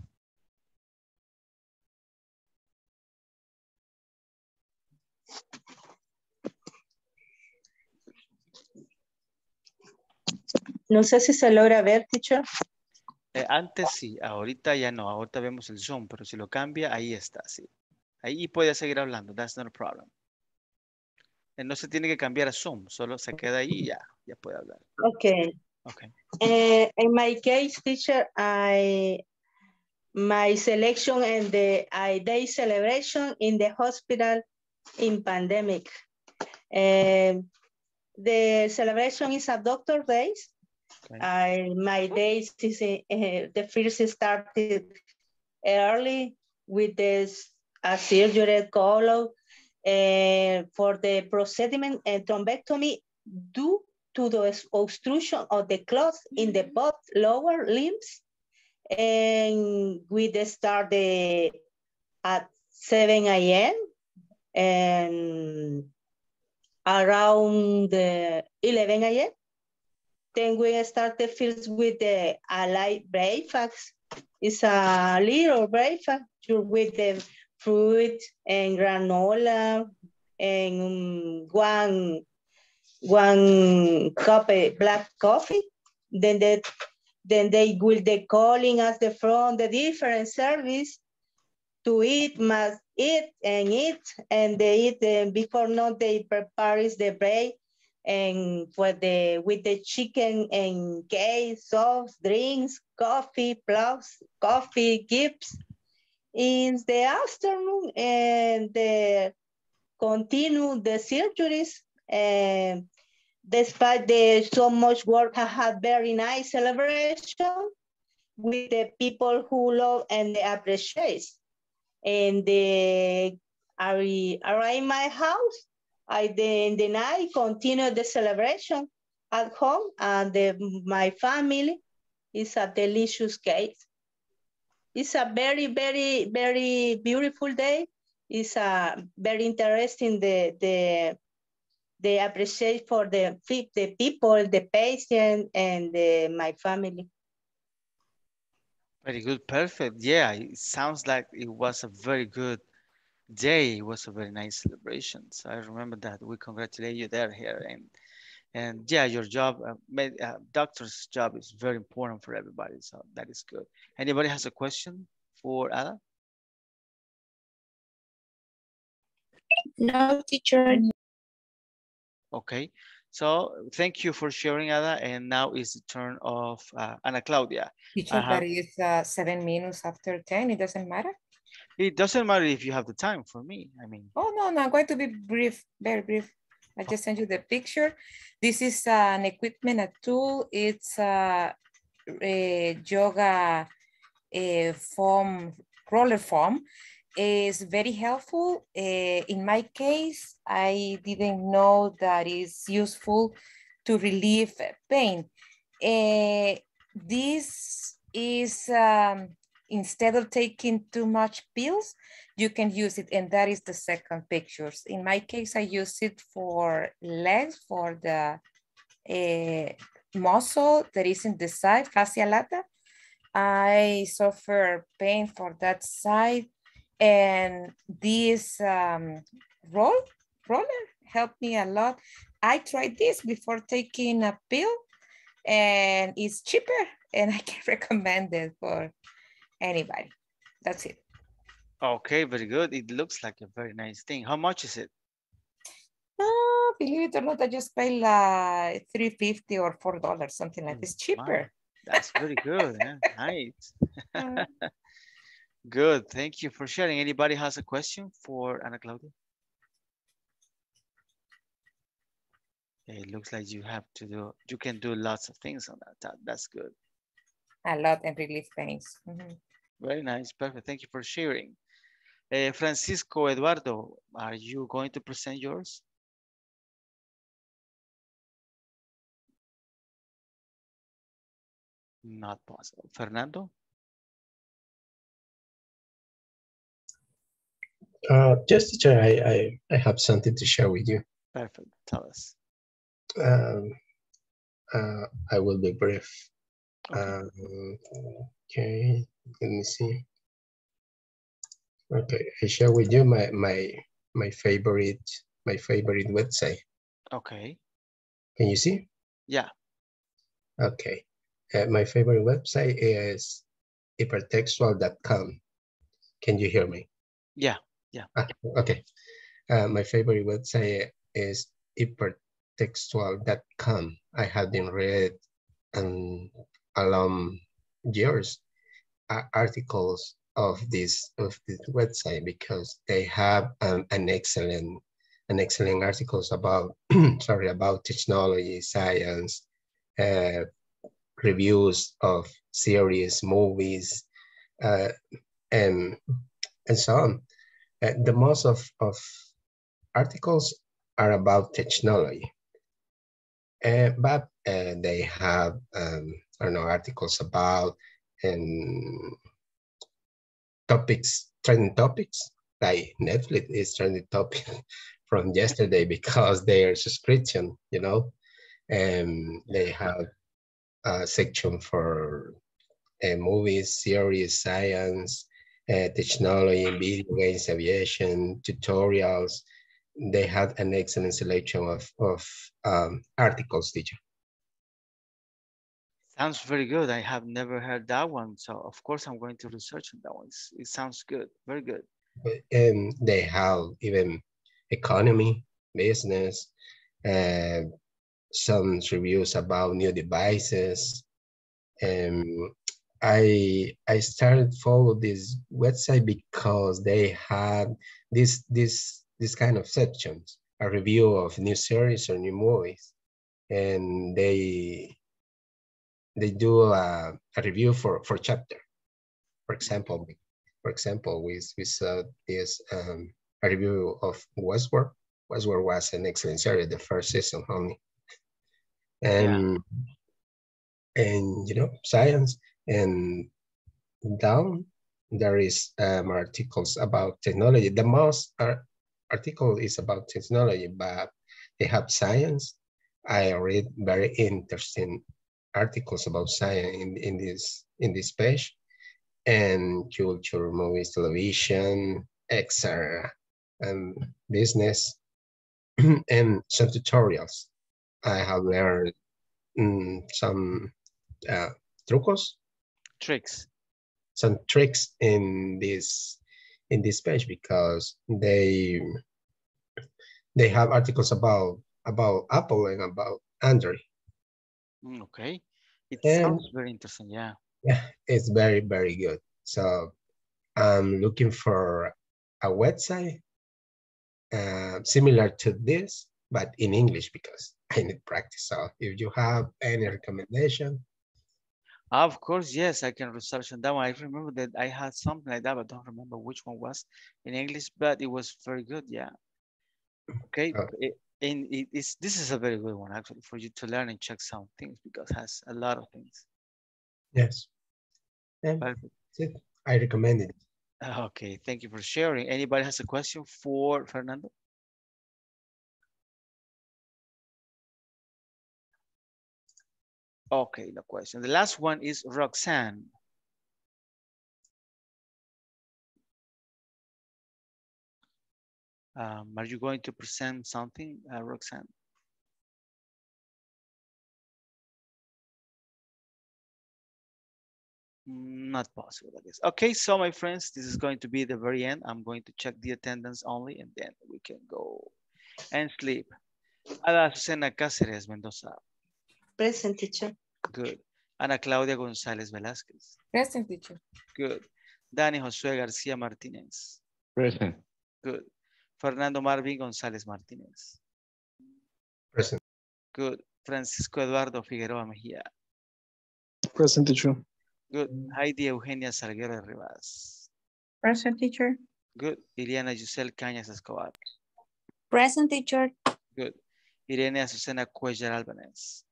No sé si se logra ver, teacher. Antes sí, ahorita ya no. Ahorita vemos el Zoom, pero si lo cambia, ahí está, sí. Ahí puede seguir hablando. That's not a problem. No se tiene que cambiar a Zoom, solo se queda ahí y ya puede hablar. Okay. In my case, teacher, my selection and the I-Day celebration in the hospital in pandemic. The celebration is a doctor day. Okay. My days is the first started early with this surgery call for the procedure and thrombectomy due to the obstruction of the clots in the both lower limbs, and we start at 7 AM and around 11 AM. Then we started first with the light breakfast. It's a little breakfast with the fruit and granola and one cup of black coffee. Then they will be calling us from the different service to eat, must eat. And they eat before not they prepare is the bread and for the, with the chicken and cake, sauce, drinks, coffee, plus coffee, gifts. In the afternoon and they continue the surgeries and despite the so much work, I had very nice celebration with the people who love and they appreciate. And they are in my house. I then the night continue the celebration at home, and my family is a delicious cake. It's a very, very, very beautiful day. It's a very interesting the appreciate for the people, the patient, and my family. Very good, perfect. Yeah, it sounds like it was a very good day. It was a very nice celebration. So I remember that. We congratulate you there, here. And yeah, your job, doctor's job is very important for everybody. So that is good. Anybody has a question for Ada? No, teacher. Okay. So thank you for sharing, Ada. And now is the turn of Ana Claudia. Teacher, that is 7 minutes after 10. It doesn't matter? It doesn't matter if you have the time for me. I mean. Oh, no, I'm going to be brief, very brief. I just sent you the picture. This is an equipment, a tool. It's a yoga foam, roller foam. Is very helpful. In my case, I didn't know that it's useful to relieve pain. This is, instead of taking too much pills, you can use it, and that is the second pictures. In my case, I use it for legs, for the muscle that is in the side, fascia lata. I suffer pain for that side. And this roller helped me a lot. I tried this before taking a pill, and it's cheaper, and I can recommend it for anybody. That's it. Okay, very good. It looks like a very nice thing. How much is it? Oh, believe it or not, I just paid like $3.50 or $4, something like this. Cheaper. Wow. That's very good. Yeah. Nice. Good, thank you for sharing. Anybody has a question for Ana Claudia? It looks like you have to do, you can do lots of things on that. That's good. A lot and relief pains. Very nice, perfect. Thank you for sharing. Francisco Eduardo, are you going to present yours? Not possible. Fernando? Just to share, I have something to share with you. Perfect. Tell us. I will be brief. Okay. Okay. Let me see. Okay, I share with you my favorite website. Okay. Can you see? Yeah. Okay. My favorite website is hypertextual.com. Can you hear me? Yeah. Yeah. Okay. My favorite website is hypertextual.com. I have been read along years articles of this website because they have an excellent articles about about technology, science, reviews of series, movies, and so on. The most of articles are about technology, but they have I don't know, articles about topics, trending topics, like Netflix is trending topic from yesterday because their subscription, you know, and they have section for movies, series, science, technology, video games, aviation, tutorials. They had an excellent selection of articles, teacher. Sounds very good. I have never heard that one. So of course I'm going to research on that one. It sounds good, very good. And they have even economy, business, some reviews about new devices. I started follow this website because they had this kind of sections, a review of new series or new movies, and they do a review for chapter. For example, we saw this a review of Westworld. Westworld was an excellent series, the first season only. And you know, science, and down there is articles about technology. The most article is about technology, but they have science. I read very interesting articles about science in this page, and culture, movies, television, etc., and business, and some tutorials. I have learned some tricks in this page, because they have articles about Apple and about Android. Okay, it sounds very interesting. Yeah, it's very, very good. So I'm looking for a website similar to this, but in English, because I need practice. So if you have any recommendation. Of course, yes, I can research on that one. I remember that I had something like that, but don't remember which one was in English, but it was very good, yeah. Okay, this is a very good one, actually, for you to learn and check some things, because it has a lot of things. Yes, yeah, that's it. I recommend it. Okay, thank you for sharing. Anybody has a question for Fernando? Okay, no question. The last one is Roxanne. Are you going to present something, Roxanne? Not possible, I guess. Okay, so my friends, this is going to be the very end. I'm going to check the attendance only, and then we can go and sleep. Ada Susana Cáceres-Mendoza. Present, teacher. Good. Ana Claudia González Velázquez. Present, teacher. Good. Dani Josué García Martínez. Present. Good. Fernando Marvin González Martínez. Present. Good. Francisco Eduardo Figueroa Mejía. Present, teacher. Good. Heidi Eugenia Salguero de Rivas. Present, teacher. Good. Iliana Giselle Cañas Escobar. Present, teacher. Good. Irene Azucena Cuellar Alvarez.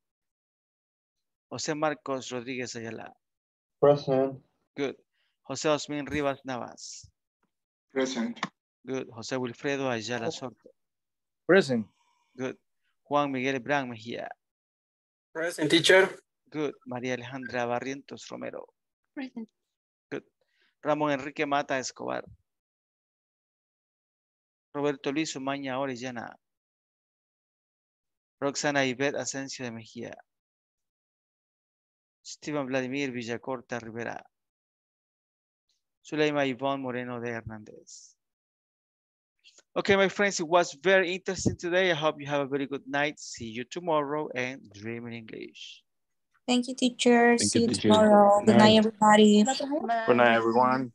Jose Marcos Rodriguez Ayala. Present. Good. Jose Osmin Rivas Navas. Present. Good. Jose Wilfredo Ayala Sorto. Present. Good. Juan Miguel Bran Mejía. Present, teacher. Good. María Alejandra Barrientos Romero. Present. Good. Ramón Enrique Mata Escobar. Roberto Luis Umaña Orellana. Roxana Yvette Asencio de Mejía. Steven Vladimir Villacorta Rivera. Suleyma Yvonne Moreno de Hernández. Okay, my friends, it was very interesting today. I hope you have a very good night. See you tomorrow and dream in English. Thank you, teacher. See you tomorrow. Good night, everybody. Good night, everyone.